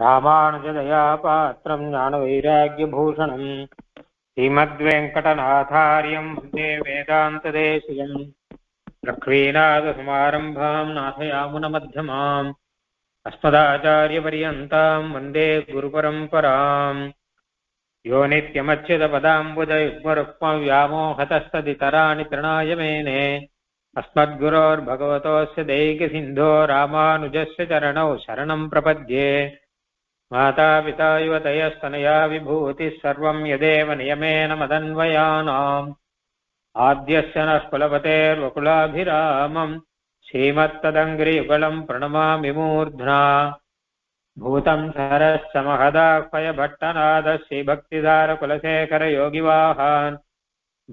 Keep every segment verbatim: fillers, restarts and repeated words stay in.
रामानुजदयापात्रं ज्ञानवैराग्यभूषणं श्रीमद्वेङ्कटनाथार्यं वन्दे वेदान्तदेशिकं लक्ष्मीनाथसमारम्भां नाथयामुनमध्यमाम् अस्मदाचार्यपर्यन्तां वन्दे गुरुपरम्पराम्। यो नित्यमच्युतपदाम्बुजयुग्मरुक्मव्यामोहतस्तदितराणि तृणाय मेने अस्मद्गुरोर्भगवतोऽस्य दैक्यसिन्धो रामानुजस्य चरणौ शरणं प्रपद्ये। मातापिता युवतयस्तनया विभूतिः सर्वं यदेव नियमेन मदन्वयानाम् आद्यस्य नः कुलपतेर्वकुलाभिरामम् श्रीमत्तदङ्घ्रियुगलं प्रणमामि मूर्ध्ना। भूतं सरश्च महदाह्वयभट्टनादः श्रीभक्तिधारकुलशेखरयोगिवाहान्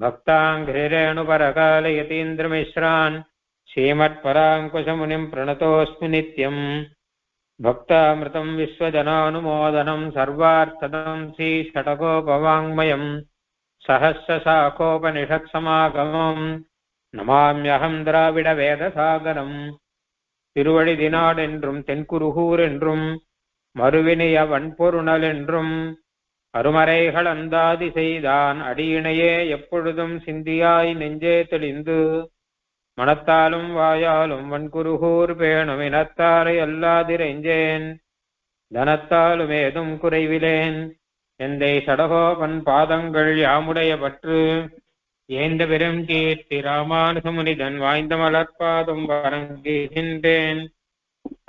भक्ताङ्घ्रिरेणुपरकालयतीन्द्रमिश्रान् श्रीमत्पराङ्कुशमुनिं प्रणतोऽस्मि नित्यम्। भक्तामृतं विश्वजनानुमोदनं सर्वार्थदं श्रीषट्कोपवाङ्मयं सहस्रशाखोपनिषत्समागमं नमाम्यहं द्राविडवेदसागरं। तिरुवळिदिनाळेन्றும் तेन्कुरुहूरेन्றும் मरुविनयवन्पुरुणलेन्றும் அருமறைகளந்தாதி செய்தான் அடியினையே எப்பொழுதும் சிந்தியாய் நெஞ்சே தெளிந்து மனத்தாலும் வாயாலும் வன்குருகூர் பேணும் இனத்தாரை அல்லாதிரைஞ்சேன் தனத்தாலும் ஏதும் குறைவிலேன் எந்தை சடகோபன் பாதங்கள் யாமுடைய பற்று ஏந்த பெரும் கீர்த்தி ராமானுசமுனிதன் வாய்ந்த மலர்பாதும் வரங்குகின்றேன்.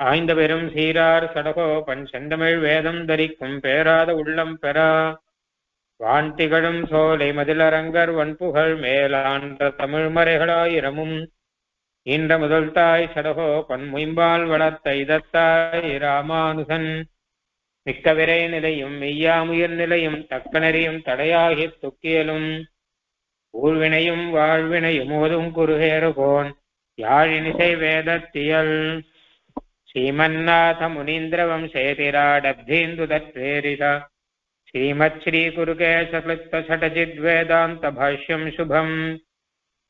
ஆய்ந்த பெரும் சீரார் சடகோபன் செந்தமிழ் வேதம் தரிக்கும் பேராத உள்ளம் பெறா வான்திகழும் சோலை மதிலரங்கர் வன்புகழ் மேலாண்ட தமிழ் மறைகளாயிரமும் இன்ற முதல் தாய் சடகோபன் முயம்பால் வளர்த்த இதத்தாய் ராமானுசன் மிக்க விரை நிலையும் மெய்யாமுயர் நிலையும் தக்கனறியும் தடையாகி துக்கியலும் ஊழ்வினையும் வாழ்வினையும் ஓதும் குருகேறுகோன் யாழினிசை வேதத்தியல் श्रीमन्नाथ मुनीन्द्रवंशेतिराडब्धीन्दुदत्प्रेरित श्रीमच्छ्रीकुरुकेशकृत्तषटचिद्वेदान्त भाष्यं शुभं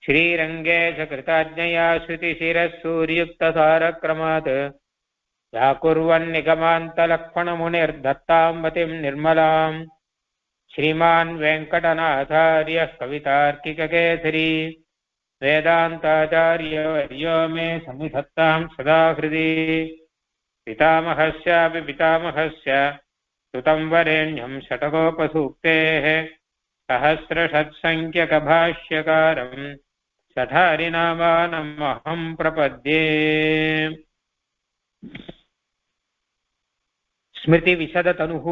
श्रीरङ्गेश कृताज्ञया श्रुतिशिरः सूर्युक्तसारक्रमात् याकुर्वन्निगमान्तलक्ष्मणमुनिर्दत्तां निर्मलां श्रीमान् वेङ्कटनाथार्यः कवितार्किककेसरी वेदान्ताचार्यवर्यो मे समिधत्तां सदा हृदि। पितामहस्यापि पितामहस्य सुतं वरेण्यं षट्कोपसूक्तेः सहस्रषट्सङ्ख्यकभाष्यकारं षठारिनामानमहं प्रपद्ये। स्मृतिविशदतनुः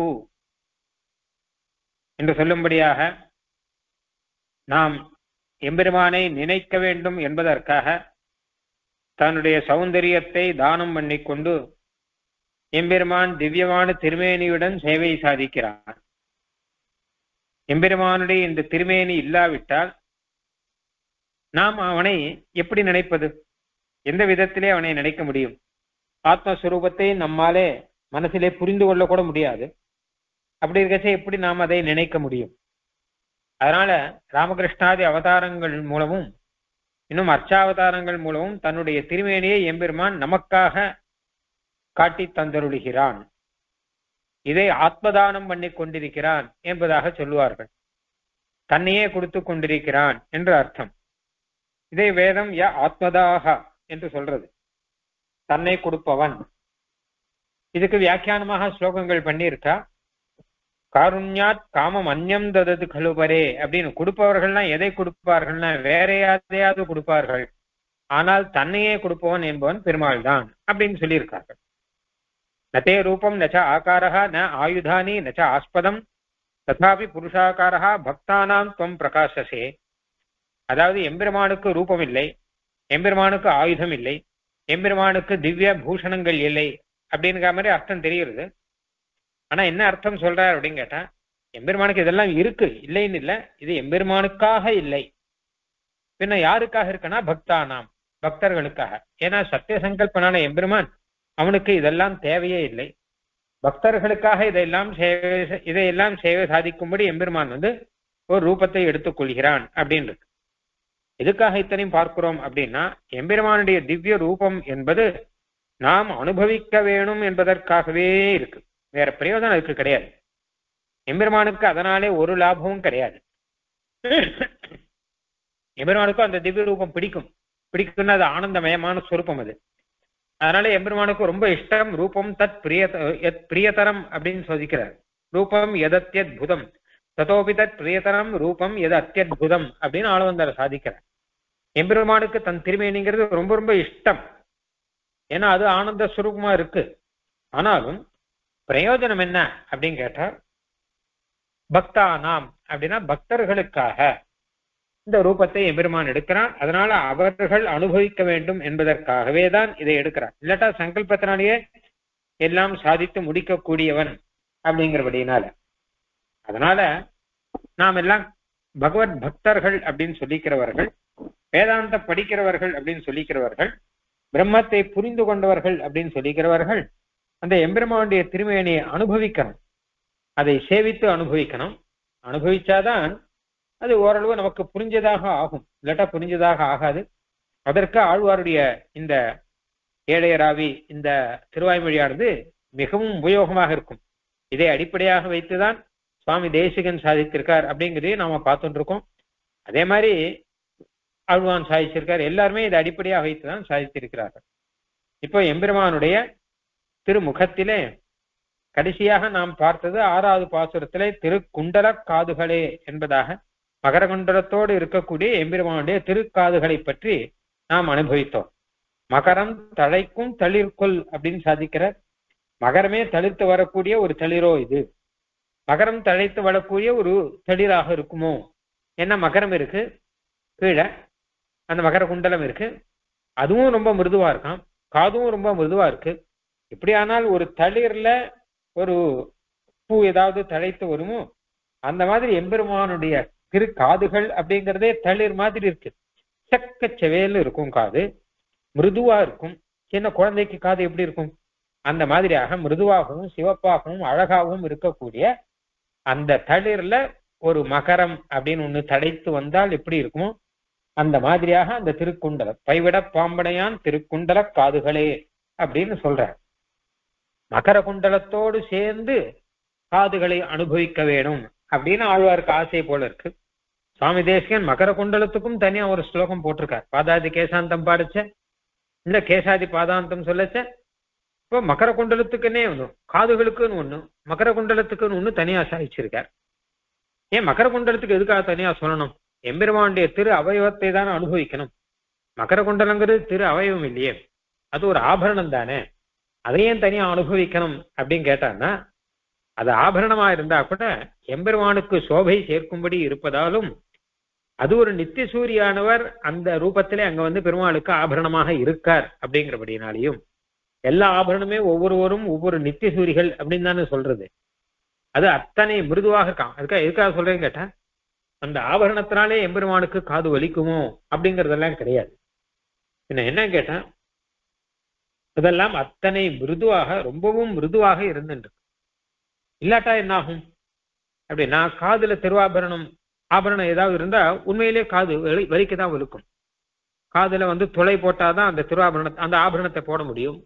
என்று சொல்லும்படியாக நாம் எம்பெருமானை நினைக்க வேண்டும் என்பதற்காக தன்னுடைய சௌந்தரியத்தை தானம் பண்ணி கொண்டு எம்பெருமான் திவ்யமான திருமேனியுடன் சேவை சாதிக்கிறார். எம்பெருமானுடைய இந்த திருமேனி இல்லாவிட்டால் நாம் அவனை எப்படி நினைப்பது? எந்த விதத்திலே அவனை நினைக்க முடியும்? ஆத்மஸ்வரூபத்தை நம்மாலே மனசிலே புரிந்து கொள்ள கூட முடியாது. அப்படி இருக்கச்சே எப்படி நாம் அதை நினைக்க முடியும்? அதனால ராமகிருஷ்ணாதி அவதாரங்கள் மூலமும் இன்னும் அர்ச்சாவதாரங்கள் மூலமும் தன்னுடைய திருமேனியை எம்பெருமான் நமக்காக காட்டி தந்தருளுகிறான். இதை ஆத்மதானம் பண்ணி கொண்டிருக்கிறான் என்பதாக சொல்லுவார்கள். தன்னையே கொடுத்து கொண்டிருக்கிறான் என்று அர்த்தம். இதை வேதம் ய ஆத்மதாக என்று சொல்றது, தன்னை கொடுப்பவன். இதுக்கு வியாக்கியானமாக ஸ்லோகங்கள் பண்ணியிருக்கா. காருண்யாத் காமம் அந்யம் ததது கழுபரே அப்படின்னு கொடுப்பவர்கள்னா எதை கொடுப்பார்கள்னா வேற யாரையாவது கொடுப்பார்கள், ஆனால் தன்னையே கொடுப்பவன் என்பவன் பெருமாள் தான் அப்படின்னு சொல்லியிருக்கார்கள். நதே ரூபம் நச்ச ஆகாரா ந ஆயுதானி நச்ச ஆஸ்பதம் ததாபி புருஷாகாரா பக்தானாம் துவம் பிரகாசசே. அதாவது எம்பெருமானுக்கு ரூபம் இல்லை, எம்பெருமானுக்கு ஆயுதம் இல்லை, எம்பெருமானுக்கு திவ்ய பூஷணங்கள் இல்லை அப்படிங்கிற மாதிரி அர்த்தம் தெரிகிறது. ஆனா என்ன அர்த்தம் சொல்றார் அப்படின்னு கேட்டா, எம்பெருமானுக்கு இதெல்லாம் இருக்கு, இல்லைன்னு இல்லை, இது எம்பெருமானுக்காக இல்லை. பின்ன யாருக்காக இருக்குன்னா பக்தானாம், பக்தர்களுக்காக. ஏன்னா சத்திய சங்கல்பனான எம்பெருமான் அவனுக்கு இதெல்லாம் தேவையே இல்லை. பக்தர்களுக்காக இதையெல்லாம் சேவை இதையெல்லாம் சேவை சாதிக்கும்படி எம்பெருமான் வந்து ஒரு ரூபத்தை எடுத்துக்கொள்கிறான் அப்படின்னு இருக்கு. எதுக்காக இத்தனையும் பார்க்கிறோம் அப்படின்னா, எம்பெருமானுடைய திவ்ய ரூபம் என்பது நாம் அனுபவிக்க வேணும் என்பதற்காகவே இருக்கு. வேற பிரயோஜனம் அதுக்கு கிடையாது. எம்பெருமானுக்கு அதனாலே ஒரு லாபமும் கிடையாது. எம்பெருமானுக்கும் அந்த திவ்ய ரூபம் பிடிக்கும், பிடிக்கும்னா அது ஆனந்தமயமான சொரூபம் அது. அதனால எம்பெருமானுக்கு ரொம்ப இஷ்டம் ரூபம் தத் பிரிய பிரியதரம் அப்படின்னு சோதிக்கிறார். ரூபம் எது அத்தியுதம் தத்தோபி தத் பிரியதரம் ரூபம் எது அத்தியுதம் அப்படின்னு ஆளவந்தார சாதிக்கிறார். எம்பெருமானுக்கு தன் திருமேனிங்கிறது ரொம்ப ரொம்ப இஷ்டம், ஏன்னா அது ஆனந்த சுரூபமா இருக்கு. ஆனாலும் பிரயோஜனம் என்ன அப்படின்னு கேட்டா, பக்தா நாம் அப்படின்னா பக்தர்களுக்காக இந்த ரூபத்தை எம்பெருமான் எடுக்கிறான், அதனால அவர்கள் அனுபவிக்க வேண்டும் என்பதற்காகவே தான் இதை எடுக்கிறான். இல்லாட்டா சங்கல்பத்தினாலேயே எல்லாம் சாதித்து முடிக்கக்கூடியவன் அப்படிங்கிறபடினால, அதனால நாம் எல்லாம் பகவத் பக்தர்கள் அப்படின்னு சொல்லிக்கிறவர்கள், வேதாந்த படிக்கிறவர்கள் அப்படின்னு சொல்லிக்கிறவர்கள், பிரம்மத்தை புரிந்து கொண்டவர்கள் அப்படின்னு சொல்லிக்கிறவர்கள், அந்த எம்பெருமானுடைய திருமேனியை அனுபவிக்கணும், அதை சேவித்து அனுபவிக்கணும். அனுபவிச்சாதான் அது ஓரளவு நமக்கு புரிஞ்சதாக ஆகும், இல்லாட்டா புரிஞ்சதாக ஆகாது. அதற்கு ஆழ்வாருடைய இந்த ஏழையராவி இந்த திருவாய்மொழியானது மிகவும் உபயோகமாக இருக்கும். இதை அடிப்படையாக வைத்துதான் சுவாமி தேசிகன் சாதித்திருக்கார் அப்படிங்கிறதையும் நாம பார்த்துட்டு இருக்கோம். அதே மாதிரி ஆழ்வான் சாதிச்சிருக்கார், எல்லாருமே இதை அடிப்படையாக வைத்துதான் சாதித்திருக்கிறார்கள். இப்போ எம்பெருமானுடைய திருமுகத்திலே கடைசியாக நாம் பார்த்தது ஆறாவது பாசுரத்திலே திருக்குண்டல காதுகளே என்பதாக மகரகுண்டலத்தோடு இருக்கக்கூடிய எம்பெருமானுடைய திருக்காதுகளை பற்றி நாம் அனுபவித்தோம். மகரம் தழைக்கும் தளிர்கொள் அப்படின்னு சாதிக்கிற, மகரமே தளிர்த்து வரக்கூடிய ஒரு தளிரோ இது, மகரம் தழைத்து வரக்கூடிய ஒரு தளிராக இருக்குமோ என்ன? மகரம் இருக்கு, கீழே அந்த மகர குண்டலம் இருக்கு, அதுவும் ரொம்ப மிருதுவா இருக்கான், காதும் ரொம்ப மிருதுவா இருக்கு. எப்படியானால் ஒரு தளிர்ல ஒரு பூ ஏதாவது தழைத்து வருமோ அந்த மாதிரி எம்பெருமானுடைய திரு காதுகள் அப்படிங்கிறதே தளிர் மாதிரி இருக்கு. செக்கச்சவேல் இருக்கும் காது, மிருதுவா இருக்கும். சின்ன குழந்தைக்கு காது எப்படி இருக்கும்? அந்த மாதிரியாக மிருதுவாகவும் சிவப்பாகவும் அழகாகவும் இருக்கக்கூடிய அந்த தளிர்ல ஒரு மகரம் அப்படின்னு ஒண்ணு தழைத்து வந்தால் எப்படி இருக்குமோ அந்த மாதிரியாக அந்த திருக்குண்டல பைவிட பாம்படையான் திருக்குண்டல காதுகளே அப்படின்னு சொல்றார். மகர குண்டலத்தோடு சேர்ந்து காதுகளை அனுபவிக்க வேணும் அப்படின்னு ஆழ்வாருக்கு ஆசை போல இருக்கு. சுவாமி தேசிகன் மகர குண்டலத்துக்கும் தனியா ஒரு ஸ்லோகம் போட்டிருக்கார். பாதாதி கேசாந்தம் பாடிச்ச இல்ல கேசாதி பாதாந்தம் சொல்லச்ச, இப்போ மகர குண்டலத்துக்குன்னே ஒன்றும், காதுகளுக்குன்னு ஒண்ணு, மகர குண்டலத்துக்குன்னு ஒண்ணு தனியா சாதிச்சிருக்கார். ஏன் மகர குண்டலத்துக்கு எதுக்காக தனியா சொல்லணும்? எம்பெருமானுடைய திரு அவயவத்தை தானே அனுபவிக்கணும். மகர குண்டலங்கிறது திரு அவயவம் இல்லையே, அது ஒரு ஆபரணம் தானே, அதையும் தனியா அனுபவிக்கணும் அப்படின்னு கேட்டான்னா, அது ஆபரணமா இருந்தா கூட எம்பெருமானுக்கு சோபை சேர்க்கும்படி இருப்பதாலும் அது ஒரு நித்திய சூரியானவர் அந்த ரூபத்திலே அங்க வந்து பெருமாளுக்கு ஆபரணமாக இருக்கார் அப்படிங்கிறபடினாலையும், எல்லா ஆபரணமே ஒவ்வொருவரும் ஒவ்வொரு நித்திய சூரிகள் அப்படின்னு தானே சொல்றது. அது அத்தனை மிருதுவாக இருக்கான். அதுக்காக எதுக்காக சொல்றேன்னு கேட்டா, அந்த ஆபரணத்தினாலே எம்பெருமானுக்கு காது வலிக்குமோ அப்படிங்கிறதெல்லாம் கிடையாது. இன்னும் என்ன கேட்டா, இதெல்லாம் அத்தனை மிருதுவாக ரொம்பவும் மிருதுவாக இருந்துருக்கு. இல்லாட்டா என்னாகும் அப்படின்னா, காதுல திருவாபரணம் ஆபரணம் ஏதாவது இருந்தா உண்மையிலே காது வலி வலிக்குதான் வலுக்கும். காதுல வந்து துளை போட்டாதான் அந்த திருவாபரண அந்த ஆபரணத்தை போட முடியும்.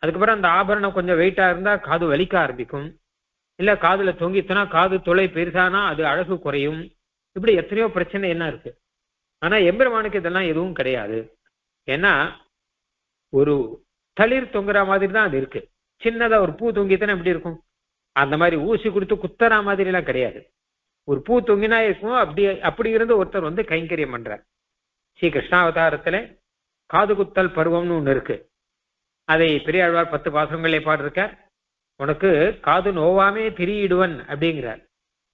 அதுக்கப்புறம் அந்த ஆபரணம் கொஞ்சம் வெயிட்டா இருந்தா காது வலிக்க ஆரம்பிக்கும். இல்ல காதுல தொங்கிச்சுன்னா காது துளை பெருசானா அது அழகு குறையும். இப்படி எத்தனையோ பிரச்சனை என்ன இருக்கு. ஆனா எம்பெருமானுக்கு இதெல்லாம் எதுவும் கிடையாது. ஏன்னா ஒரு தளிர் தொங்குற மாதிரி தான் அது இருக்கு. சின்னதா ஒரு பூ தொங்கித்தானே எப்படி இருக்கும்? அந்த மாதிரி ஊசி கொடுத்து குத்தரா மாதிரி எல்லாம் கிடையாது. ஒரு பூ தொங்கினா இருக்கும். அப்படி அப்படி இருந்து ஒருத்தர் வந்து கைங்கரியம் பண்றார். ஸ்ரீ கிருஷ்ணாவதாரத்துல காது குத்தல் பருவம்னு ஒண்ணு இருக்கு. அதை பெரியாழ்வார் பத்து பாசுரங்களே பாடிருக்கார். உனக்கு காது நோவாமே திரியிடுவன் அப்படிங்கிறார்.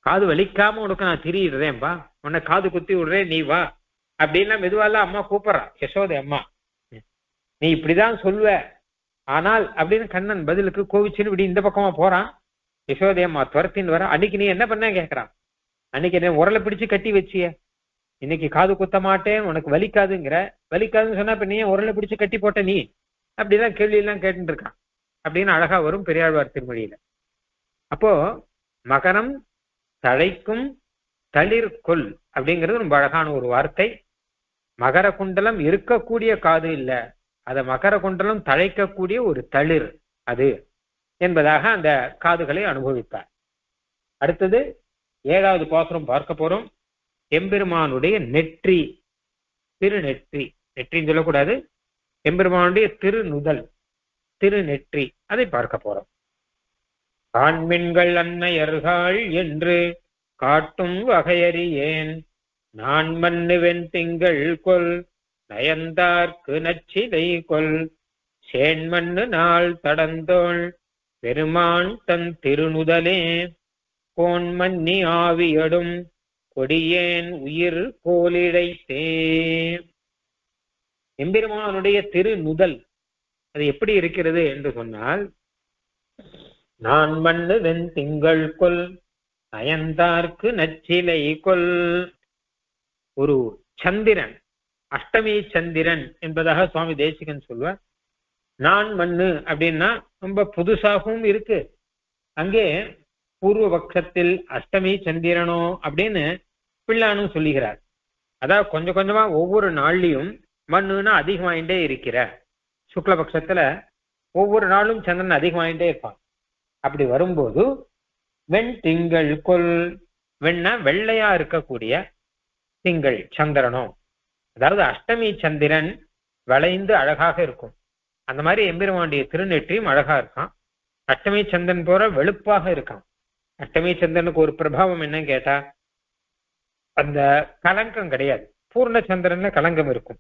காது வலிக்காம உனக்கு நான் திரியிடுறேன்பா, உன்னை காது குத்தி விடுறேன், நீ வா அப்படின்னா மெதுவாலாம் அம்மா கூப்பிடுறா, யசோதை அம்மா, நீ இப்படிதான் சொல்லுவ ஆனால் அப்படின்னு கண்ணன் பதிலுக்கு கோவிச்சுன்னு இப்படி இந்த பக்கமா போறான். யசோதையம்மா துரத்தின்னு வர, அன்னைக்கு நீ என்ன பண்ண கேட்கறான், அன்னைக்கு என்ன உரலை பிடிச்சு கட்டி வச்சிய, இன்னைக்கு காது குத்த மாட்டேன் உனக்கு வலிக்காதுங்கிற, வலிக்காதுன்னு சொன்னா இப்ப நீ உரலை பிடிச்சு கட்டி போட்ட நீ அப்படிதான் கேள்வி எல்லாம் கேட்டுட்டு இருக்கான் அப்படின்னு அழகா வரும் பெரியாழ்வார் திருமொழியில. அப்போ மகரம் தழைக்கும் தளிர் கொல் அப்படிங்கிறது ரொம்ப அழகான ஒரு வார்த்தை. மகர குண்டலம் இருக்கக்கூடிய காது இல்லை, அதை மகர குண்டலம் தழைக்கக்கூடிய ஒரு தளிர் அது. என்பதாக அந்த காதுகளை அனுபவிப்பார். அடுத்தது ஏழாவது பாசுரம் பார்க்க போறோம். எம்பெருமானுடைய நெற்றி, திருநெற்றி, நெற்றின்னு சொல்லக்கூடாது, எம்பெருமானுடைய திருநுதல், திருநெற்றி, அதை பார்க்க போறோம். ஆண்மின்கள் அன்னையர்கள் என்று காட்டும் வகையறியேன் நான் மன்னுவென் திங்கள் கொல் நயந்தார்க்கு நச்சிலை கொல் சேண்மண்ணு நாள் தடந்தோள் பெருமான் தன் திருநுதலே கோன் மன்னி ஆவியடும் கொடியேன் உயிர் கோலிடைத்தே. எம்பெருமானுடைய திருநுதல் அது எப்படி இருக்கிறது என்று சொன்னால், நான் மன்னுவென் திங்கள் கொல் நயந்தார்க்கு நச்சிலை கொல், ஒரு சந்திரன், அஷ்டமி சந்திரன் என்பதாக சுவாமி தேசிகன் சொல்வார். நான் மண்ணு அப்படின்னா ரொம்ப புதுசாகவும் இருக்கு, அங்கே பூர்வ பட்சத்தில் அஷ்டமி சந்திரனோ அப்படின்னு பிள்ளானும் சொல்லுகிறார். அதாவது கொஞ்சம் கொஞ்சமா ஒவ்வொரு நாள்லையும் மண்ணுன்னா அதிகமாயிட்டே இருக்கிறார். சுக்லபட்சத்துல ஒவ்வொரு நாளும் சந்திரன் அதிகமாயிட்டே இருப்பான். அப்படி வரும்போது வெண் திங்கள் கொள், வெண்ணா வெள்ளையா இருக்கக்கூடிய திங்கள் சந்திரனோ, அதாவது அஷ்டமி சந்திரன் வளைந்து அழகாக இருக்கும். அந்த மாதிரி எம்பெருமானுடைய திருநெற்றியும் அழகா இருக்கான். அஷ்டமி சந்திரன் போற வெளுப்பாக இருக்கான். அஷ்டமி சந்திரனுக்கு ஒரு பிரபாவம் என்னன்னு கேட்டா, அந்த கலங்கம் கிடையாது. பூர்ண சந்திரன்ல கலங்கம் இருக்கும்,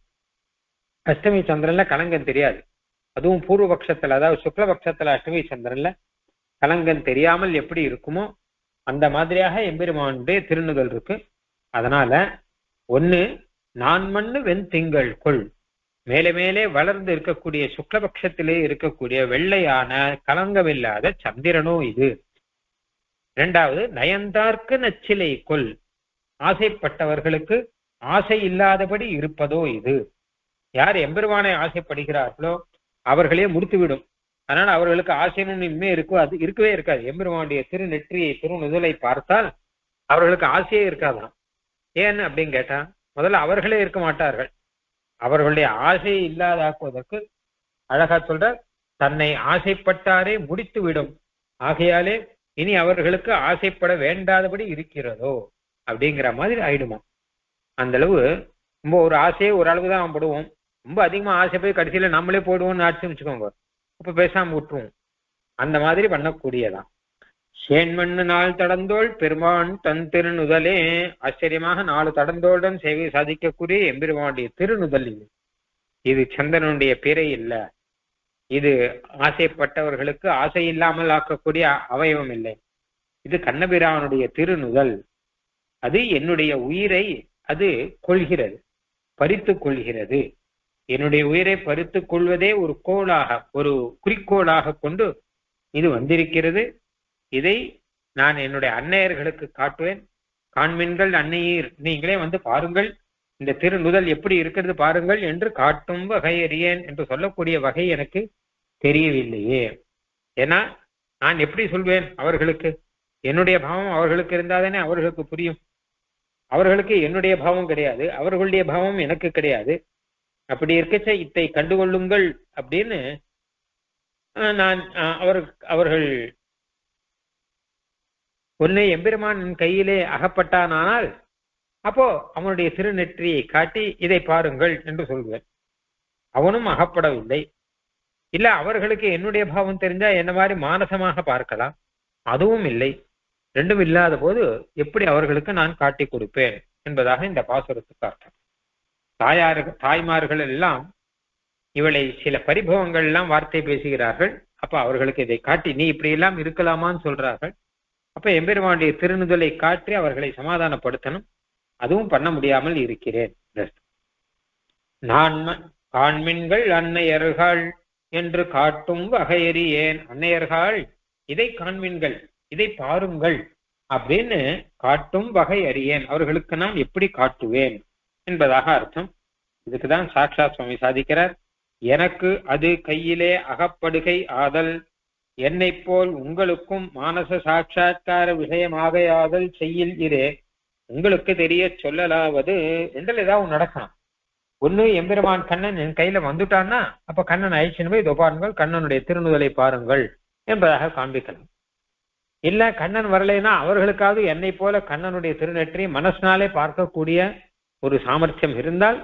அஷ்டமி சந்திரன்ல கலங்கம் தெரியாது. அதுவும் பூர்வபக்ஷத்துல, அதாவது சுக்லபக்ஷத்துல அஷ்டமி சந்திரன்ல கலங்கம் தெரியாமல் எப்படி இருக்குமோ அந்த மாதிரியாக எம்பெருமானுடைய திருநுதல் இருக்கு. அதனால ஒன்னு நான் மண்ணு வெண் திங்கள் கொள், மேலே மேலே வளர்ந்து இருக்கக்கூடிய சுக்லபக்ஷத்திலே இருக்கக்கூடிய வெள்ளையான கலங்கமில்லாத சந்திரனோ இது. இரண்டாவது நயந்தார்க்கு நச்சிலை கொள், ஆசைப்பட்டவர்களுக்கு ஆசை இல்லாதபடி இருப்பதோ இது. யார் எம்பெருமானை ஆசைப்படுகிறார்களோ அவர்களே முடித்துவிடும். அதனால அவர்களுக்கு ஆசைன்னு இனிமே இருக்கும் அது இருக்கவே இருக்காது. எம்பெருமானுடைய திருநெற்றியை திருநுதலை பார்த்தால் அவர்களுக்கு ஆசையே இருக்காதான். ஏன் அப்படின்னு கேட்டா, முதல்ல அவர்களே இருக்க மாட்டார்கள். அவர்களுடைய ஆசையை இல்லாதாக்குவதற்கு அழகா சொல்ற தன்னை ஆசைப்பட்டாரே முடித்து விடும், ஆகையாலே இனி அவர்களுக்கு ஆசைப்பட வேண்டாதபடி இருக்கிறதோ அப்படிங்கிற மாதிரி ஆயிடுமா. அந்த அளவு ரொம்ப ஒரு ஆசையை ஒரு அளவு தான் போடுவோம். ரொம்ப அதிகமா ஆசை போய் கடைசியில நம்மளே போடுவோம்னு ஆட்சி வச்சுக்கோங்க, இப்ப பேசாம விட்டுருவோம். அந்த மாதிரி பண்ணக்கூடியதான். சேண்மண்ணு நாள் தடந்தோள் பெருமான் தன் திருநுதலே, ஆச்சரியமாக நாலு தடந்தோளுடன் சேவை சாதிக்கக்கூடிய எம்பெருமானுடைய திருநுதல் இது. இது சந்திரனுடைய பிறை இல்ல, இது ஆசைப்பட்டவர்களுக்கு ஆசை இல்லாமல் ஆக்கக்கூடிய அவயவம் இல்லை, இது கண்ணபிரானுடைய திருநுதல். அது என்னுடைய உயிரை அது கொள்கிறது, பறித்து கொள்கிறது. என்னுடைய உயிரை பறித்து கொள்வதே ஒரு கோளாக, ஒரு குறிக்கோளாக கொண்டு இது வந்திருக்கிறது. இதை நான் என்னுடைய அன்னையர்களுக்கு காட்டுவேன். காண்மின்கள் அன்னையீர், நீங்களே வந்து பாருங்கள் இந்த திருநுதல் எப்படி இருக்கிறது பாருங்கள் என்று காட்டும் வகையறியேன் என்று சொல்லக்கூடிய வகை எனக்கு தெரியவில்லையே. ஏன்னா நான் எப்படி சொல்வேன் அவர்களுக்கு? என்னுடைய பாவம் அவர்களுக்கு இருந்தாதானே அவர்களுக்கு புரியும். அவர்களுக்கு என்னுடைய பாவம் கிடையாது, அவர்களுடைய பாவம் எனக்கு கிடையாது. அப்படி இருக்கச்ச இத்தை கண்டுகொள்ளுங்கள் அப்படின்னு நான் அவர் அவர்கள் ஒன்னே எம்பெருமான் கையிலே அகப்பட்டானால் அப்போ அவனுடைய திருநெற்றியை காட்டி இதை பாருங்கள் என்று சொல்வேன். அவனும் அகப்படவில்லை. இல்ல அவர்களுக்கு என்னுடைய பாவம் தெரிஞ்சா என்ன மாதிரி மானசமாக பார்க்கலாம், அதுவும் இல்லை. ரெண்டும் இல்லாத போது எப்படி அவர்களுக்கு நான் காட்டி கொடுப்பேன் என்பதாக இந்த பாசுரத்துக்கு அர்த்தம். தாயார் தாய்மார்கள் எல்லாம் இவளை சில பரிபவங்கள் எல்லாம் வார்த்தை பேசுகிறார்கள். அப்ப அவர்களுக்கு இதை காட்டி நீ இப்படி எல்லாம் இருக்கலாமான்னு சொல்றார்கள். அப்ப எம்பெருமானுடைய திருநுதலை காற்றி அவர்களை சமாதானப்படுத்தணும். அதுவும் பண்ண முடியாமல் இருக்கிறேன். நான் காண்மின்கள் அன்னையர்கள் என்று காட்டும் வகையறியேன், அன்னையர்கள் இதை காண்மின்கள் இதை பாருங்கள் அப்படின்னு காட்டும் வகை அறியேன், அவர்களுக்கு நான் எப்படி காட்டுவேன் என்பதாக அர்த்தம். இதுக்குதான் சாக்ஷா சுவாமி சாதிக்கிறார். எனக்கு அது கையிலே அகப்படுகை ஆதல், என்னை போல் உங்களுக்கும் மானச சாட்சா்கார விஷயமாகையாதல் செய்யில் இரே, உங்களுக்கு தெரிய சொல்லலாவது என்றால் ஏதாவது நடக்கலாம். ஒண்ணு எம்பெருமான் கண்ணன் என் கையில வந்துட்டான்னா அப்ப கண்ணன் ஆயிடுச்சுன்னு போய் தொபாருங்கள், கண்ணனுடைய திருநுதலை பாருங்கள் என்பதாக காண்பிக்கலாம். இல்ல கண்ணன் வரலைன்னா அவர்களுக்காவது என்னை போல கண்ணனுடைய திருநெற்றி மனசினாலே பார்க்கக்கூடிய ஒரு சாமர்த்தியம் இருந்தால்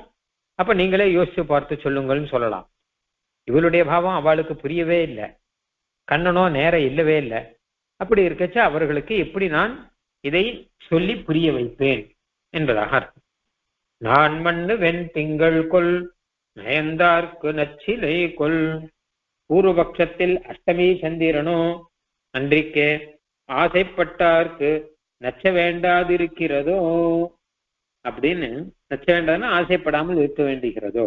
அப்ப நீங்களே யோசிச்சு பார்த்து சொல்லுங்கள்னு சொல்லலாம். இவளுடைய பாவம் அவளுக்கு புரியவே இல்லை, கண்ணனோ நேர இல்லவே இல்லை. அப்படி இருக்கச்ச அவர்களுக்கு எப்படி நான் இதை சொல்லி புரிய வைப்பேன் என்பதாக அர்த்தம். நான் மண்ணு வெண் திங்கள் கொள் நயந்தார்க்கு நச்சிலை கொள் பூர்வபக்ஷத்தில் அஷ்டமி சந்திரனோ அன்றிக்கே ஆசைப்பட்டார்க்கு நச்ச வேண்டாதிருக்கிறதோ அப்படின்னு, நச்ச வேண்டாதுன்னா ஆசைப்படாமல் இருக்க வேண்டுகிறதோ.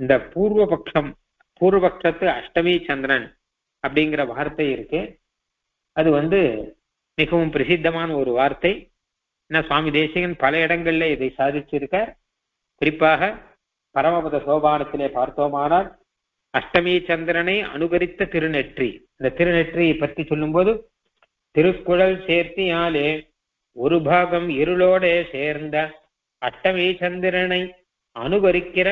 இந்த பூர்வபக்ஷம், பூர்வபக்ஷத்து அஷ்டமி சந்திரன் அப்படிங்கிற வார்த்தை இருக்கு, அது வந்து மிகவும் பிரசித்தமான ஒரு வார்த்தை. ஏன்னா சுவாமி தேசிகன் பல இடங்கள்ல இதை சாதிச்சிருக்கார். குறிப்பாக பரமபத சோபானத்திலே பார்த்தோமானால் அஷ்டமி சந்திரனை அனுகரித்த திருநெற்றி, இந்த திருநெற்றியை பற்றி சொல்லும் போது திருக்குறள் சேர்த்தியாலே ஒரு பாகம் இருளோடே சேர்ந்த அஷ்டமி சந்திரனை அனுகரிக்கிற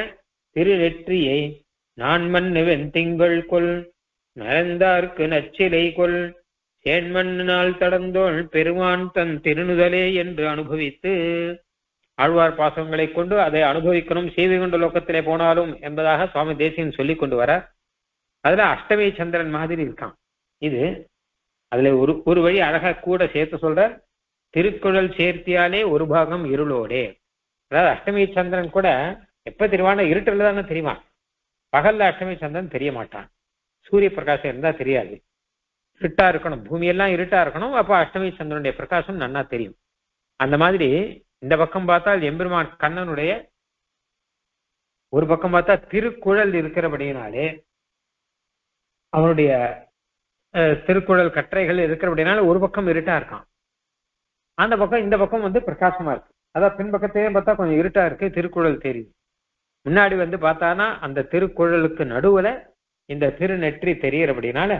திருநெற்றியை நான் மண்ணு வெண் திங்கள் கொள் நலந்தார்க்கு நச்சிலை கொள் சேன்மண்ணால் தடந்தோள் பெருமான் தன் திருநுதலே என்று அனுபவித்து ஆழ்வார் பாசங்களை கொண்டு அதை அனுபவிக்கணும், செய்து கொண்ட லோக்கத்திலே போனாலும் என்பதாக சுவாமி தேசிகன் சொல்லி கொண்டு வர அதுல அஷ்டமி சந்திரன் மாதிரி இருக்கான். இது அதுல ஒரு ஒரு வழி அழகா கூட சேர்த்து சொல்ற, திருக்குறள் சேர்த்தியாலே ஒரு பாகம் இருளோடே. அதாவது அஷ்டமி சந்திரன் கூட எப்ப தெரிவான, இருட்டில் தானே தெரிவான், பகல்ல அஷ்டமி சந்திரன் தெரிய மாட்டான். சூரிய பிரகாசம் இருந்தா தெரியாது, இருட்டா இருக்கணும், பூமியெல்லாம் இருட்டா இருக்கணும், அப்ப அஷ்டமி சந்திரனுடைய பிரகாசம் நன்னா தெரியும். அந்த மாதிரி இந்த பக்கம் பார்த்தால் எம்பெருமான் கண்ணனுடைய ஒரு பக்கம் பார்த்தா திருக்குறள் இருக்கிறபடியினாலே, அவனுடைய திருக்குறள் கட்டுரைகள் இருக்கிறபடினால ஒரு பக்கம் இருட்டா இருக்கான், அந்த பக்கம் இந்த பக்கம் வந்து பிரகாசமா இருக்கு. அதான் பின்பக்கத்தையே பார்த்தா கொஞ்சம் இருட்டா இருக்கு, திருக்குறள் தெரியுது. முன்னாடி வந்து பார்த்தானா அந்த திருக்குறளுக்கு நடுவுல இந்த திருநெற்றி தெரியறபடினால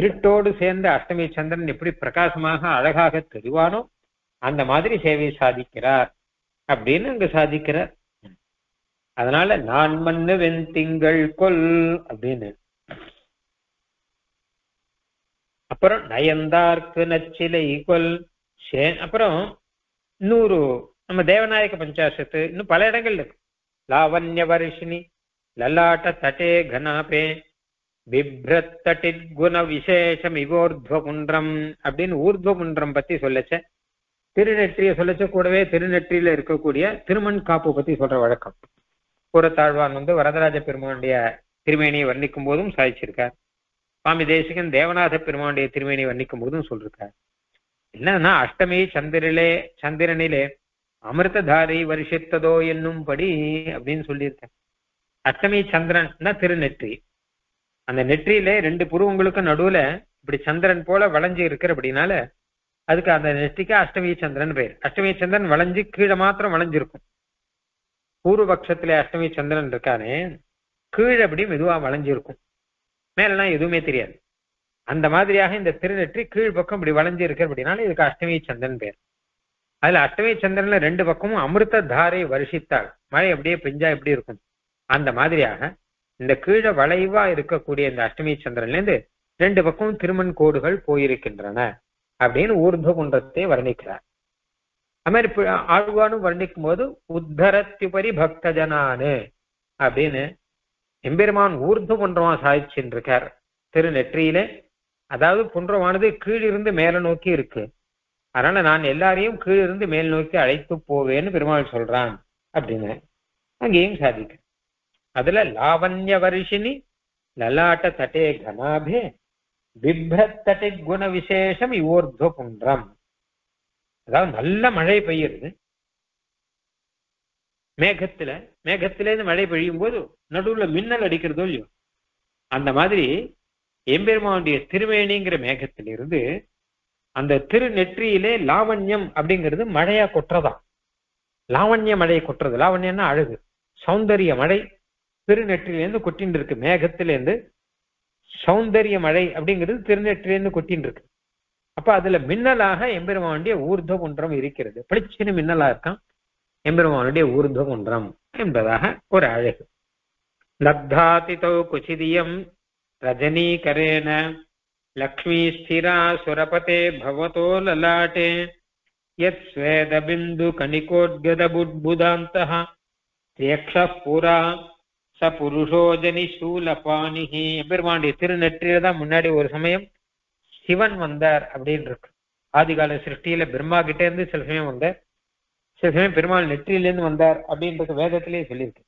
இருட்டோடு சேர்ந்த அஷ்டமி சந்திரன் எப்படி பிரகாசமாக அழகாக தெரிவானோ அந்த மாதிரி சேவை சாதிக்கிறார் அப்படின்னு அங்க சாதிக்கிறார். அதனால நான் மண்ணு வெண் திங்கள் கொள் அப்படின்னு, அப்புறம் நயந்தார்க்கு நச்சிலை கொள் சேன், அப்புறம் இன்னொரு நம்ம தேவநாயக பஞ்சாசத்து இன்னும் பல இடங்கள் இருக்கு. லாவண்ய வருஷினி லலாட்ட தட்டே கனாபே பிப்ரத்தட்டி குண விசேஷம் இவோர்த்வகுன்றம் அப்படின்னு ஊர்த்வகுன்றம் பத்தி சொல்லச்ச, திருநெற்றியை சொல்லச்ச கூடவே திருநெற்றியில இருக்கக்கூடிய திருமண் காப்பு பத்தி சொல்ற வழக்கம் கூறத்தாழ்வான் வந்து வரதராஜ பெருமானுடைய திருமேனியை வர்ணிக்கும் போதும் சாதிச்சிருக்கார். சுவாமி தேசிகன் தேவநாத பெருமானுடைய திருமேனியை வர்ணிக்கும் போதும் சொல்றார். என்னன்னா அஷ்டமி சந்திரனிலே சந்திரனிலே அமிர்ததாரை வருஷித்ததோ என்னும்படி அப்படின்னு சொல்லியிருக்கேன். அஷ்டமி சந்திரன் தான் திருநெற்றி, அந்த நெற்றியிலே ரெண்டு புருவங்களுக்கு நடுவுல இப்படி சந்திரன் போல வளைஞ்சு இருக்கிறபடினால அதுக்கு அந்த நெற்றிக்கு அஷ்டமி சந்திரன் பேர். அஷ்டமி சந்திரன் வளைஞ்சு கீழே மாத்திரம் வளைஞ்சிருக்கும். பூர்வபக்ஷத்திலே அஷ்டமி சந்திரன் இருக்கானே கீழே அப்படி மெதுவா வளைஞ்சிருக்கும், மேலாம் எதுவுமே தெரியாது. அந்த மாதிரியாக இந்த திருநெற்றி கீழ்பக்கம் இப்படி வளைஞ்சு இருக்கிறபடினால இதுக்கு அஷ்டமி சந்திரன் பேர். அதுல அஷ்டமி சந்திரன்ல ரெண்டு பக்கமும் அமிர்த தாரை வருஷித்தாள், மழை அப்படியே பெஞ்சா எப்படி இருக்கும் அந்த மாதிரியாக இந்த கீழே வளைவா இருக்கக்கூடிய இந்த அஷ்டமி சந்திரன்லேருந்து ரெண்டு பக்கமும் திருமண் கோடுகள் போயிருக்கின்றன அப்படின்னு ஊர்த குன்றத்தை வர்ணிக்கிறார். அது ஆழ்வானும் வர்ணிக்கும் போது உத்தரத்துபரி பக்த ஜனானு அப்படின்னு எம்பெருமான் ஊர்த குன்றமா சாதிச்சுட்டு இருக்கார் திருநெற்றியிலே. அதாவது குன்றமானது கீழிருந்து மேல நோக்கி இருக்கு, அதனால நான் எல்லாரையும் கீழிருந்து மேல் நோக்கி அழைத்து போவேன்னு பெருமாள் சொல்றான் அப்படின்னு அங்கேயும் சாதிக்க. அதுல லாவண்ய வருஷினி லலாட்ட தட்டே கனாபே பிப்ரத்தட்டி குண விசேஷம் இவோர்த்வ குன்றம், அதாவது நல்ல மழை பெய்யுது, மேகத்துல மேகத்திலேருந்து மழை பெய்யும் போது நடுவுல மின்னல் அடிக்கிறதோ இல்லையோ அந்த மாதிரி எம்பெருமானுடைய திருவேணிங்கிற மேகத்திலிருந்து அந்த திருநெற்றியிலே லாவண்யம் அப்படிங்கிறது மழையா கொட்டுறதான், லாவண்ய மழை கொட்டுறது. லாவண்யம்னா அழகு, சௌந்தரிய மழை திருநெற்றிலேருந்து கொட்டின்னு இருக்கு, மேகத்திலேருந்து சௌந்தரிய மழை அப்படிங்கிறது திருநெற்றிலேருந்து கொட்டின்னு இருக்கு. அப்ப அதுல மின்னலாக எம்பெருமானுடைய ஊர்த குன்றம் இருக்கிறது, பளிச்சின்னு மின்னலா இருக்கான் எம்பெருமானுடைய ஊர்த குன்றம் என்பதாக ஒரு அழகு. லப்தாதிதோ குசிதியம் रजनीकरेण लक्ष्मी स्थिरा सुरपते भवतो ललाटे यत्स्वेदबिन्दुकणिकोद्गदबुद्बुदान्तः त्यक्षः पुरा स पुरुषो जनिशूलपाणिः एम्पेरुमाण्डी तिरुनेट्रियिल दा मुन्नाडी ओरु समयम शिवन वंदार अप्पडिनु इरुक्कु आदिकाल सृष्टियिल ब्रह्मा किट्टे इरुंदु सिल समयम वंदार सिल समयम पेरुमाल नेट्रियिल इरुंदु वंदार अप्पडिनु वेदत्तिले सोल्लिरुक्कु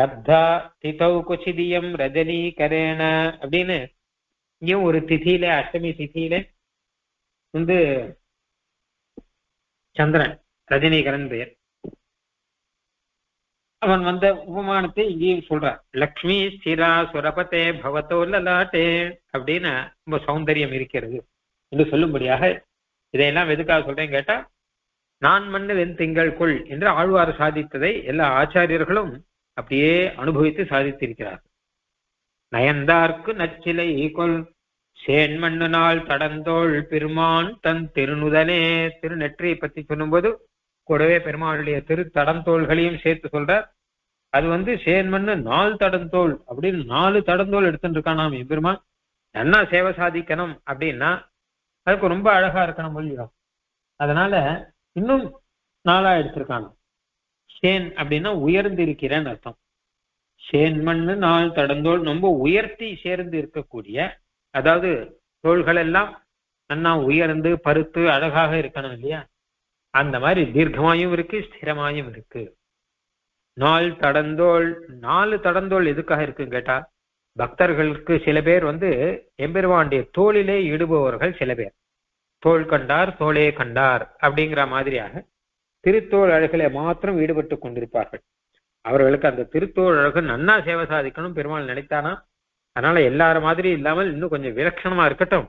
लब्धा तिथौ कुचिदियं रजनीकरेण अप्पडिनु இங்கேயும் ஒரு திதியில அஷ்டமி திதியில வந்து சந்திரன் ரஜினிகரன் பெயர் அவன் வந்த உபமானத்தை இங்கேயும் சொல்றான். லக்ஷ்மி ஸ்திரா சுரபதே பவதோ லலாட்டே அப்படின்னு ரொம்ப சௌந்தரியம் இருக்கிறது என்று சொல்லும்படியாக இதையெல்லாம் எதுக்காக சொல்றேன்னு கேட்டா, நான் மண்ணு வெண் திங்கள்குள் என்று ஆழ்வார் சாதித்ததை எல்லா ஆச்சாரியர்களும் அப்படியே அனுபவித்து சாதித்திருக்கிறார்கள். நயந்தார்க்கு நச்சிலை ஈகொள் சேண்மண்ணு நாள் தடந்தோள் பெருமான் தன் திருநுதலே. திருநெற்றியை பற்றி சொல்லும்போது கூடவே பெருமாளுடைய திரு தடந்தோள்களையும் சேர்த்து சொல்றார். அது வந்து சேண்மண்ணு நாள் தடந்தோள் அப்படின்னு நாலு தடந்தோள் எடுத்துட்டு இருக்கான். நாம் பெருமான் என்ன சேவை சாதிக்கணும் அப்படின்னா அதுக்கு ரொம்ப அழகா இருக்கணும் சொல்லிடும். அதனால இன்னும் நாளா எடுத்திருக்கான். சேன் அப்படின்னா உயர்ந்து இருக்கிறேன்னு அர்த்தம். சேண்மண்ணு நாள் தடந்தோள் ரொம்ப உயர்த்தி சேர்ந்து இருக்கக்கூடிய, அதாவது தோள்கள் எல்லாம் நன்னா உயர்ந்து பருத்து அழகாக இருக்கணும் இல்லையா, அந்த மாதிரி தீர்க்கமாயும் இருக்கு ஸ்திரமாயும் இருக்கு. நாள் தடந்தோள் நாலு தடந்தோள் எதுக்காக இருக்குன்னு கேட்டா, பக்தர்களுக்கு சில பேர் வந்து எம்பெருமானுடைய தோளிலே இடுபவர்கள் சில பேர், தோள் கண்டார் தோளே கண்டார் அப்படிங்கிற மாதிரியாக திருத்தோள் அழகிலே மாத்திரம் ஈடுபட்டு கொண்டிருப்பார்கள். அவர்களுக்கு அந்த திருத்தோழகு நன்னா சேவை சாதிக்கணும் பெருமாள் நினைத்தானா. அதனால எல்லாரும் மாதிரி இல்லாமல் இன்னும் கொஞ்சம் விலட்சணமா இருக்கட்டும்,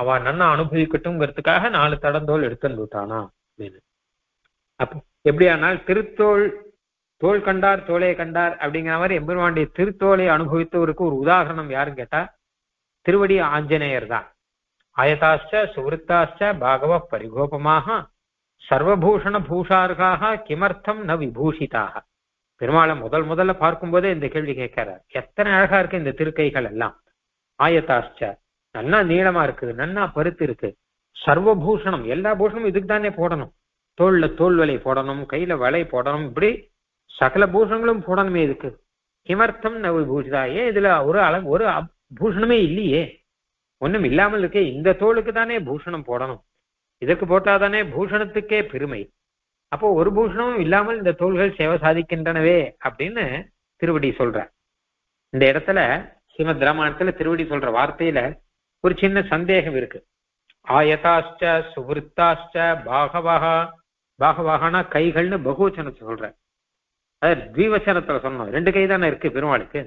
அவ நன்னா அனுபவிக்கட்டும்ங்கிறதுக்காக நாலு தடந்தோள் எடுத்துன்னு விட்டானா அப்படின்னு. அப்போ எப்படியானால் திருத்தோள் தோள் கண்டார் தோளே கண்டார் அப்படிங்கிற மாதிரி எம்பெருமானுடைய திருத்தோளை அனுபவித்தவருக்கு ஒரு உதாரணம் யாருன்னு கேட்டா திருவடி ஆஞ்சநேயர் தான். ஆயதாச்ச சுவருத்தாச்ச பாகவ பரிகோபமாக சர்வபூஷண பூஷார்காக கிமர்த்தம் ந விபூஷிதாக. பெருமாளை முதல் முதல்ல பார்க்கும்போதே இந்த கேள்வி கேட்கிறார், எத்தனை அழகா இருக்கு இந்த திருக்கைகள் எல்லாம். ஆயத்தாஷ்ட நல்லா நீளமா இருக்குது, நன்னா பருத்து இருக்கு. சர்வபூஷணம் எல்லா பூஷணமும் இதுக்கு தானே போடணும், தோல்ல தோல் வலை போடணும், கையில வலை போடணும், இப்படி சகல பூஷணங்களும் போடணுமே இதுக்கு. கிமர்த்தம் நூஜிதா, ஏன் இதுல ஒரு அளவு ஒரு பூஷணமே இல்லையே, ஒன்றும் இல்லாமல் இருக்கே, இந்த தோளுக்கு தானே பூஷணம் போடணும், இதற்கு போட்டாதானே பூஷணத்துக்கே பெருமை. அப்போ ஒரு பூஷணமும் இல்லாமல் இந்த தோள்கள் சேவை சாதிக்கின்றனவே அப்படின்னு திருவடி சொல்ற. இந்த இடத்துல ஸ்ரீமத் ராமாயணத்துல திருவடி சொல்ற வார்த்தையில ஒரு சின்ன சந்தேகம் இருக்கு. ஆயதாஷ்ட சுவருத்தாஷ்ட பாகவாகா, பாகவாகனா கைகள்னு பகுவச்சனத்தை சொல்ற, அது த்விவச்சனத்துல சொல்லணும். ரெண்டு கை தானே இருக்கு பெருமாளுக்கு,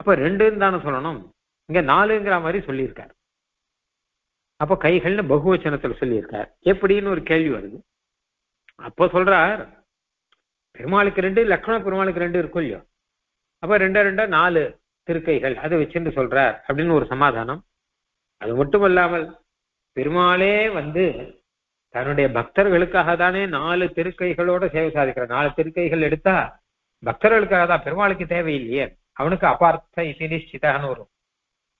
அப்ப ரெண்டுன்னு தானே சொல்லணும், இங்க நாலுங்கிற மாதிரி சொல்லியிருக்காரு. அப்போ கைகள்னு பகுவச்சனத்துல சொல்லியிருக்காரு எப்படின்னு ஒரு கேள்வி வருது. அப்போ சொல்றார், பெருமாளுக்கு ரெண்டு லக்ஷ்மண பெருமாளுக்கு ரெண்டு இருக்கும் இல்லையோ, அப்ப ரெண்டா ரெண்டா நாலு திருக்கைகள் அதை வச்சுட்டு சொல்றார் அப்படின்னு ஒரு சமாதானம். அது மட்டும் இல்லாமல் பெருமாளே வந்து தன்னுடைய பக்தர்களுக்காக தானே நாலு திருக்கைகளோட சேவை சாதிக்கிற, நாலு திருக்கைகள் எடுத்தா பக்தர்களுக்காக தான், பெருமாளுக்கு தேவையில்லையே, அவனுக்கு அபார்த்த இசை நிச்சிதான்னு வரும்,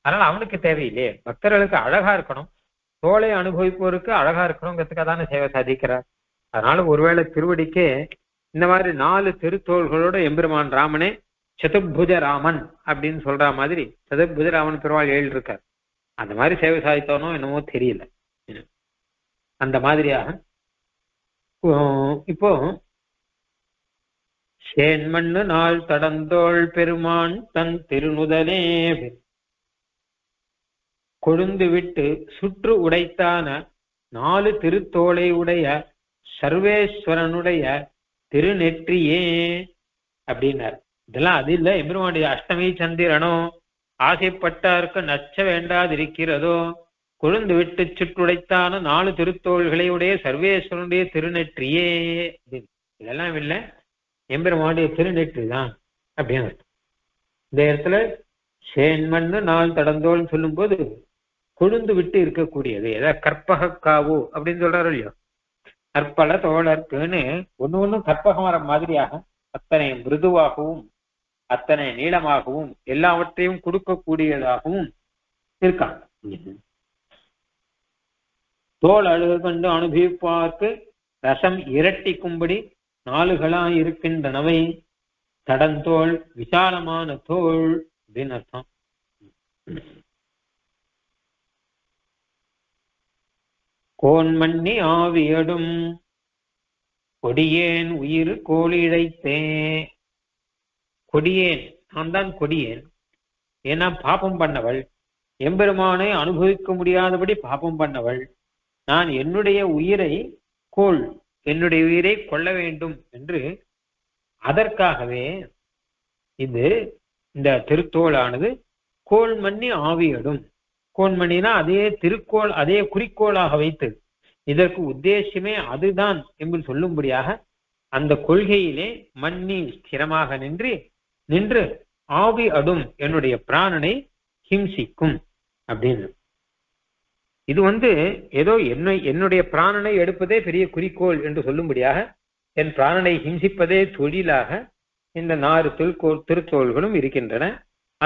அதனால அவனுக்கு தேவையில்லையே. பக்தர்களுக்கு அழகா இருக்கணும், தோளை அனுபவிப்போருக்கு அழகா இருக்கணுங்கிறதுக்காக தானே சேவை சாதிக்கிறார். அதனால ஒருவேளை திருவடிக்கே இந்த மாதிரி நாலு திருத்தோள்களோட எம்பெருமான் ராமனே சதுர்புஜ ராமன் அப்படின்னு சொல்ற மாதிரி சதுர்புஜ ராமன் பெருமாள் எழுதி இருக்கார், அந்த மாதிரி சேவை சாதித்தானோ என்னமோ தெரியல. அந்த மாதிரியாக இப்போ சேண்மண்ணு நாள் தடந்தோள் பெருமான் தன் திருநுதலே கொழுந்து விட்டு சுற்று உடைத்தான நாலு திருத்தோளை உடைய சர்வேஸ்வரனுடைய திருநெற்றியே அப்படின்னார். இதெல்லாம் அது இல்ல எம்பெருமானுடைய அஷ்டமி சந்திரனோ ஆசைப்பட்டார்க்கு நச்ச வேண்டாதிருக்கிறதோ கொழுந்து விட்டு சுற்றுடைத்தான நாலு திருத்தோள்களையுடைய சர்வேஸ்வரனுடைய திருநெற்றியே அப்படின்னு. இதெல்லாம் இல்லை, எம்பெருமானுடைய திருநெற்றி தான் அப்படின்னு. இந்த இடத்துல சேண்மண்ணு நாள் தடந்தோள்னு சொல்லும் போது கொழுந்து விட்டு இருக்கக்கூடியது ஏதாவது கற்பக காவு அப்படின்னு சொல்றாரு இல்லையோ, கற்பல தோழர்க்குன்னு ஒண்ணு ஒண்ணும் கற்பக மரம் மாதிரியாக அத்தனை மிருதுவாகவும் அத்தனை நீளமாகவும் எல்லாவற்றையும் கொடுக்கக்கூடியதாகவும் இருக்கான். தோல் அழுக கண்டு அனுபவிப்பார்க்கு ரசம் இரட்டிக்கும்படி நாளுகளாய் இருக்கின்றனவை தடந்தோள் விசாலமான தோல் அப்படின்னு அர்த்தம். கோன்மண்ணி ஆவியடும் கொடியேன் உயிர் கோலிழைத்தே. கொடியேன் நான் தான் கொடியேன், ஏன்னா பாபம் பண்ணவள், எம்பெருமானை அனுபவிக்க முடியாதபடி பாபம் பண்ணவள். நான் என்னுடைய உயிரை கோள் என்னுடைய உயிரை கொள்ள வேண்டும் என்று அதற்காகவே இது இந்த திருத்தோளானது கோள்மண்ணி ஆவியடும். கோன்மணினா அதே திருக்கோள் அதே குறிக்கோளாக வைத்து இதற்கு உத்தேசமே அதுதான் என்று சொல்லும்படியாக அந்த கொள்கையிலே மன்னி ஸ்திரமாக நின்று நின்று ஆவி அடும் என்னுடைய பிராணனை ஹிம்சிக்கும் அப்படின்னு. இது வந்து ஏதோ என்னை என்னுடைய பிராணனை எடுப்பதே பெரிய குறிக்கோள் என்று சொல்லும்படியாக என் பிராணனை ஹிம்சிப்பதே தொழிலாக இந்த நாறு திருக்கோள் திருத்தோள்களும் இருக்கின்றன.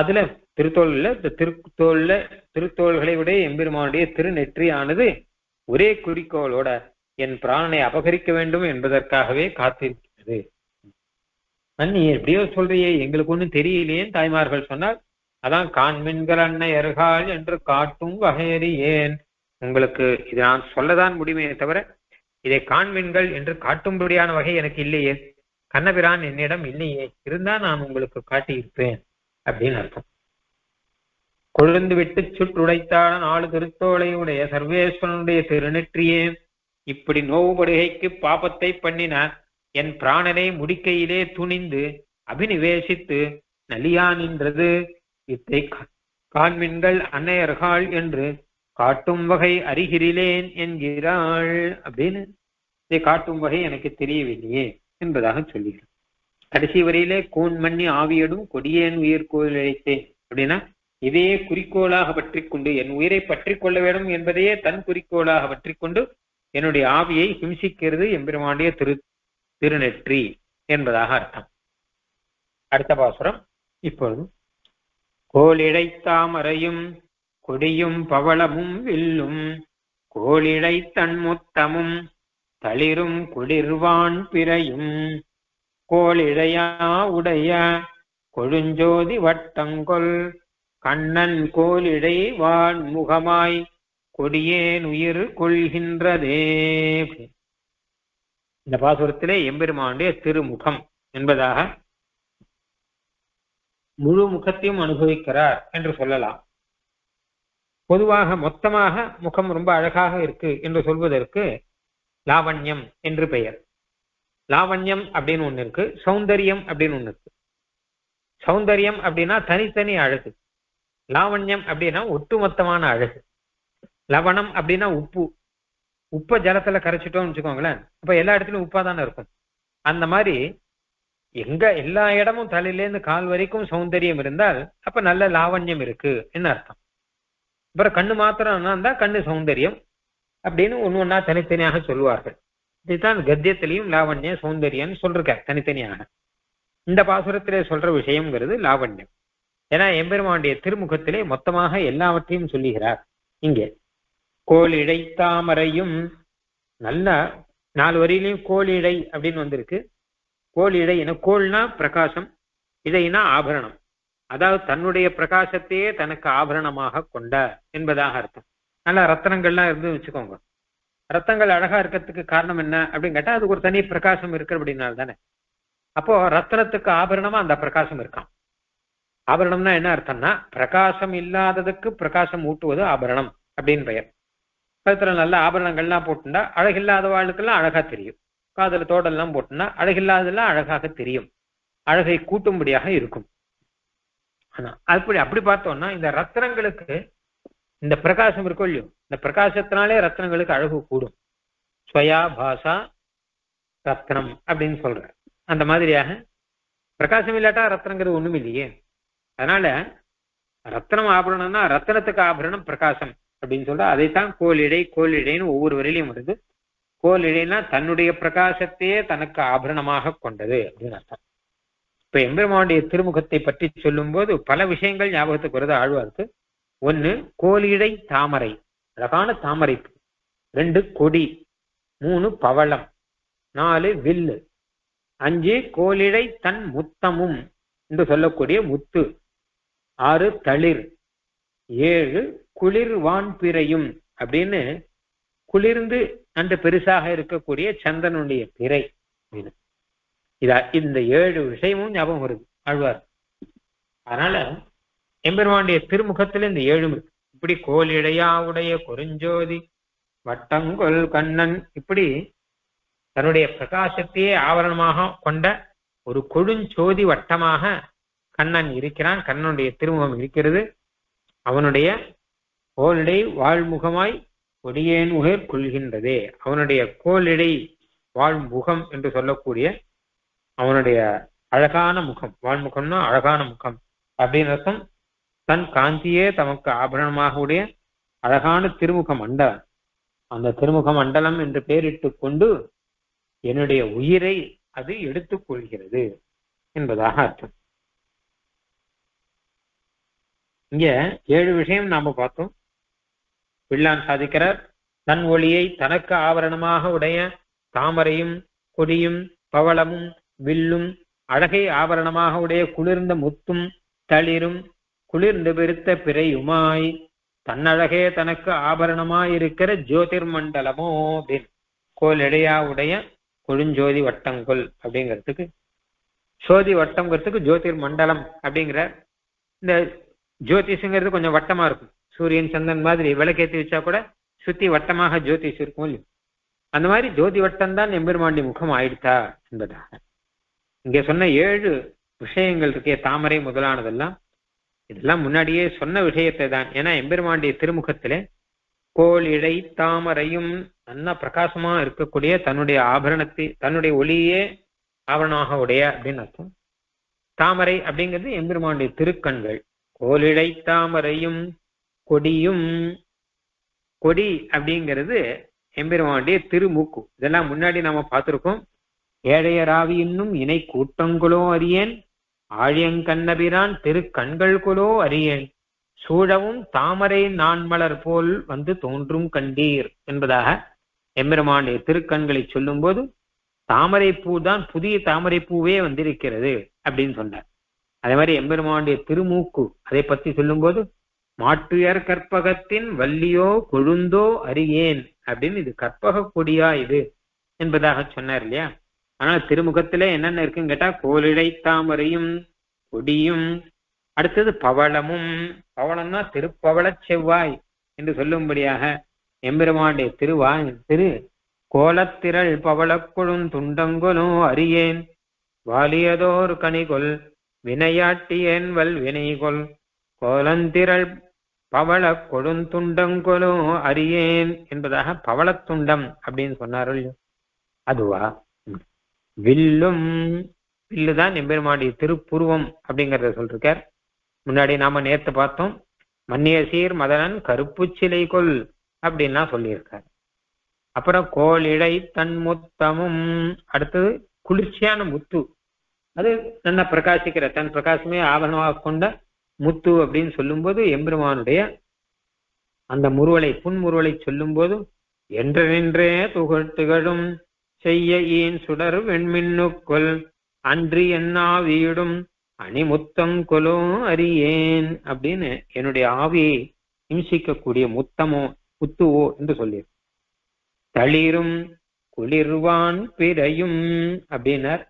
அதுல திருத்தோள்ல இந்த திருத்தோள்ல திருத்தோள்களை விடைய எம்பெருமானுடைய திருநெற்றியானது ஒரே குறிக்கோளோட என் பிராணனை அபகரிக்க வேண்டும் என்பதற்காகவே காத்திருக்கிறது. நீ எப்படியோ சொல்றியே, எங்களுக்கு ஒன்றும் தெரியலேன்னு தாய்மார்கள் சொன்னால், அதான் காண்மின்கள் அன்னை அருகால் என்று காட்டும் வகையறி ஏன். உங்களுக்கு இது நான் சொல்லதான் முடியுமே தவிர இதை காண்மின்கள் என்று காட்டும்படியான வகை எனக்கு இல்லையே, கண்ணபிரான் என்னிடம் இல்லையே, இருந்தா நான் உங்களுக்கு காட்டியிருப்பேன் அப்படின்னு அர்த்தம். கொழுந்து விட்டு சுற்றுடைத்தாள நாலு திருத்தோளை உடைய சர்வேஸ்வரனுடைய திருநெற்றியே இப்படி நோவுபடுகைக்கு பாபத்தை பண்ணினான் என் பிராணனை முடிக்கையிலே துணிந்து அபினிவேசித்து நலியா நின்றது இத்தை காண்மின்கள் அன்னையர்கள் என்று காட்டும் வகை அறிகிறேன் என்கிறாள் அப்படின்னு. இதை காட்டும் வகை எனக்கு தெரியவில்லையே என்பதாக சொல்லுகிறார். கடைசி வரையிலே கோன்மண்ணி ஆவியடும் கொடியேன் உயிர் கோயில் அழைத்தேன் அப்படின்னா இதையே குறிக்கோளாக பற்றி கொண்டு என் உயிரை பற்றி கொள்ள வேண்டும் என்பதையே தன் குறிக்கோளாக பற்றி கொண்டு என்னுடைய ஆவியை ஹிம்சிக்கிறது எம்பெருமானுடைய திரு திருநெற்றி என்பதாக அர்த்தம். அடுத்த பாசுரம் இப்பொழுது கோளிழைத்தாமரையும் கொடியும் பவளமும் வில்லும் கோளிழை தன்முத்தமும் தளிரும் குளிர்வான் பிறையும் கோளிழையா உடைய கொழுஞ்சோதி வட்டங்கொள் கண்ணன் கோளிழை வான் முகமாய் கொடியேன் உயிர் கொள்கின்றதே. இந்த பாசுரத்திலே எம்பெருமானுடைய திருமுகம் என்பதாக முழு முகத்தையும் அனுபவிக்கிறார் என்று சொல்லலாம். பொதுவாக மொத்தமாக முகம் ரொம்ப அழகாக இருக்கு என்று சொல்வதற்கு லாவண்யம் என்று பெயர். லாவண்யம் அப்படின்னு ஒண்ணு இருக்கு, சௌந்தரியம் அப்படின்னு ஒண்ணு இருக்கு. சௌந்தரியம் அப்படின்னா தனித்தனி அழகு, லாவண்யம் அப்படின்னா ஒட்டுமொத்தமான அழகு. லவணம் அப்படின்னா உப்பு, உப்பை ஜலத்துல கரைச்சிட்டோம்னு வச்சுக்கோங்களேன், அப்ப எல்லா இடத்துலயும் உப்பா தானே இருக்கும். அந்த மாதிரி எங்க எல்லா இடமும் தலையிலேருந்து கால் வரைக்கும் சௌந்தரியம் இருந்தால் அப்ப நல்ல லாவண்யம் இருக்கு என்ன அர்த்தம். அப்புறம் கண்ணு மாத்திரம் இருந்தா கண்ணு சௌந்தரியம் அப்படின்னு ஒன்னு ஒன்னா தனித்தனியாக சொல்லுவார்கள். இதுதான் கத்தியத்திலையும் லாவண்ய சௌந்தரியம்னு சொல்றாங்க தனித்தனியாக. இந்த பாசுரத்திலே சொல்ற விஷயம்ங்கிறது லாவண்யம். ஏன்னா எம்பெருமானுடைய திருமுகத்திலே மொத்தமாக எல்லாவற்றையும் சொல்லுகிறார். இங்கே கோளிழை தாமரையும் நல்ல நாலு வரியிலையும் கோளிழை அப்படின்னு வந்திருக்கு. கோளிழை என கோள்னா பிரகாசம், இழைனா ஆபரணம், அதாவது தன்னுடைய பிரகாசத்தையே தனக்கு ஆபரணமாக கொண்ட என்பதாக அர்த்தம். நல்லா ரத்தனங்கள்லாம் இருந்து வச்சுக்கோங்க, ரத்தங்கள் அழகா இருக்கிறதுக்கு காரணம் என்ன அப்படின்னு கேட்டா அதுக்கு ஒரு தனி பிரகாசம் இருக்கு அப்படின்னால தானே. அப்போ ரத்தனத்துக்கு ஆபரணமா அந்த பிரகாசம் இருக்கான். ஆபரணம்னா என்ன அர்த்தம்னா பிரகாசம் இல்லாததுக்கு பிரகாசம் ஊட்டுவது ஆபரணம் அப்படின்னு பெயர். கழுத்துல நல்ல ஆபரணங்கள்லாம் போட்டுண்டா அழகில்லாதவாளுக்கெல்லாம் அழகா தெரியும், காதல தோடெல்லாம் போட்டுனா அழகில்லாதெல்லாம் அழகாக தெரியும், அழகை கூட்டும்படியாக இருக்கும். ஆனா அப்படி அப்படி பார்த்தோம்னா இந்த ரத்தனங்களுக்கு இந்த பிரகாசம் இருக்கும் இல்லையோ, இந்த பிரகாசத்தினாலே ரத்தனங்களுக்கு அழகு கூடும். ஸ்வயா பாசா ரத்னம் அப்படின்னு சொல்ற அந்த மாதிரியாக பிரகாசம் இல்லாட்டா ரத்தனங்கிறது ஒண்ணும் இல்லையே. அதனால ரத்தனம் ஆபரணம்னா ரத்தனத்துக்கு ஆபரணம் பிரகாசம் அப்படின்னு சொல்ற. அதைத்தான் கோளிடை கோளிடைன்னு ஒவ்வொரு வரையிலையும் வருது. கோளிடைனா தன்னுடைய பிரகாசத்தையே தனக்கு ஆபரணமாக கொண்டது அப்படின்னு அர்த்தம். இப்ப எம்பெருமானுடைய திருமுகத்தை பற்றி சொல்லும்போது பல விஷயங்கள் ஞாபகத்துக்கு வருது ஆழ்வாருக்கு. ஒன்று கோலிடை தாமரை, அழகான தாமரை. ரெண்டு கொடி, மூணு பவளம், நாலு வில்லு, அஞ்சு கோலிடை தன் முத்தமும் என்று சொல்லக்கூடிய முத்து, ஆறு தளிர், ஏழு குளிர் வான்பிறையும் அப்படின்னு குளிர்ந்து அன்று பெருசாக இருக்கக்கூடிய சந்தனுடைய பிறை. இதா இந்த ஏழு விஷயமும் ஞாபகம் வருது ஆழ்வார். அதனால எம்பெருமானுடைய திருமுகத்துல இந்த ஏழும் இருக்கு. இப்படி கோலிடையா உடைய குறுஞ்சோதி வட்டங்கொள் கண்ணன், இப்படி தன்னுடைய பிரகாசத்தையே ஆவரணமாக கொண்ட ஒரு கொடுஞ்சோதி வட்டமாக கண்ணன் இருக்கிறான். கண்ணனுடைய திருமுகம் இருக்கிறது. அவனுடைய கோலிடை வாழ்முகமாய் கொடியேன் உயிர் கொள்கின்றதே, அவனுடைய கோலிடை வாழ்முகம் என்று சொல்லக்கூடிய அவனுடைய அழகான முகம், வாழ்முகம்னா அழகான முகம் அப்படின்னு அர்த்தம். தன் காந்தியே தமக்கு ஆபரணமாக உடைய அழகான திருமுகம் மண்டலம், அந்த திருமுகம் மண்டலம் என்று பெயரிட்டு கொண்டு என்னுடைய உயிரை அது எடுத்துக்கொள்கிறது என்பதாக அர்த்தம். இங்க ஏழு விஷயம் நாம பார்த்தோம். பிள்ளான் சாதிக்கிறார் தன் ஒளியை தனக்கு ஆவரணமாக உடைய தாமரையும் கொடியும் பவளமும் வில்லும், அழகை ஆவரணமாக உடைய குளிர்ந்த முத்தும் தளிரும் குளிர்ந்து பெருத்த பிறையுமாய் தன்னழகே தனக்கு ஆபரணமாயிருக்கிற ஜோதிர் மண்டலமோ அப்படின்னு கோலிடையா உடைய கொழுஞ்சோதி வட்டங்கொள் அப்படிங்கிறதுக்கு சோதி வட்டம்ங்கிறதுக்கு ஜோதிர் மண்டலம் அப்படிங்கிற. இந்த ஜோதிஷங்கிறது கொஞ்சம் வட்டமா இருக்கும். சூரியன் சந்திரன் மாதிரி விளக்கேற்றி வச்சா கூட சுத்தி வட்டமாக ஜோதிஷ் இருக்கும் இல்லையா? அந்த மாதிரி ஜோதி வட்டம் தான் எம்பெருமாண்டி முகம் ஆயிடுதா என்பதாக இங்க சொன்ன ஏழு விஷயங்கள் இருக்கே, தாமரை முதலானதெல்லாம் இதெல்லாம் முன்னாடியே சொன்ன விஷயத்தை தான். ஏன்னா எம்பெருமாண்டிய திருமுகத்துல கோலிடை தாமரையும் நல்லா பிரகாசமா இருக்கக்கூடிய தன்னுடைய ஆபரணத்தை தன்னுடைய ஒளியே ஆபரணமாக உடைய அப்படின்னு அர்த்தம். தாமரை அப்படிங்கிறது எம்பெருமாண்டிய திருக்கண்கள். கோலிடை தாமரையும் கொடியும், கொடி அப்படிங்கிறது எம்பெருமாண்டிய திருமூக்கு. இதெல்லாம் முன்னாடி நாம பார்த்திருக்கோம். ஏழையராவி இன்னும் இணை கூட்டங்களோ அறியேன், ஆழியங்கண்ணபிரான் திரு கண்கள்குலோ அறியேன், சூழவும் தாமரை நான்மலர் போல் வந்து தோன்றும் கண்டீர் என்பதாக எம்பெருமானுடைய திருக்கண்களை சொல்லும் போது தாமரை பூ தான் புதிய தாமரை பூவே வந்திருக்கிறது அப்படின்னு சொன்னார். அதே மாதிரி எம்பெருமானுடைய திருமூக்கு அதை பற்றி சொல்லும் போது மாட்டுயர் கற்பகத்தின் வள்ளியோ கொழுந்தோ அறியேன் அப்படின்னு இது கற்பக கொடியா இது என்பதாக சொன்னார் இல்லையா? ஆனால் திருமுகத்துல என்னென்ன இருக்குன்னு கேட்டா கோலிடை தாமரையும் கொடியும், அடுத்தது பவளமும், பவளம்னா திருப்பவள செவ்வாய் என்று சொல்லும்படியாக எம்பெருமாண்டே திருவாய் திரு கோலத்திரள் பவளக்குழும் துண்டங்கொலும் அறியேன், வாலியதோர் கனிகொள் வினையாட்டியேன் வல் வினைகொள் கோலந்திரள் பவள கொடுந்துண்டங்கொலும் அறியேன் என்பதாக பவளத்துண்டம் அப்படின்னு சொன்னார்கள். அதுவா வில்லும், வில்லுதான் எம்பெருமானுடைய திருப்புருவம் அப்படிங்கிறத சொல்றார். முன்னாடி நாம நேற்று பார்த்தோம் மன்னிய சீர் மதனன் கருப்பு சிலை கொள் அப்படின்னா சொல்லியிருக்காரு. அப்புறம் கோலிடை தன் முத்தமும், அடுத்தது குளிர்ச்சியான முத்து, அது நல்லா பிரகாசிக்கிற தன் பிரகாசமே ஆவணமாக கொண்ட முத்து அப்படின்னு சொல்லும்போது எம்பெருமானுடைய அந்த முறுவலை புன்முறுவலை சொல்லும் போது என்ற நின்றே துகழ்த்துகளும் செய்ய ஏன் சுடர் வெண்மின்னுக்குள் அன்று என்ன ஆவியிடும் அணிமுத்தம் கொலோ அறியேன் அப்படின்னு என்னுடைய ஆவியை இம்சிக்கக்கூடிய முத்தமோ முத்துவோ என்று சொல்லியிரு. தளிரும் குளிர்வான் பிறையும் அப்படின்னார்.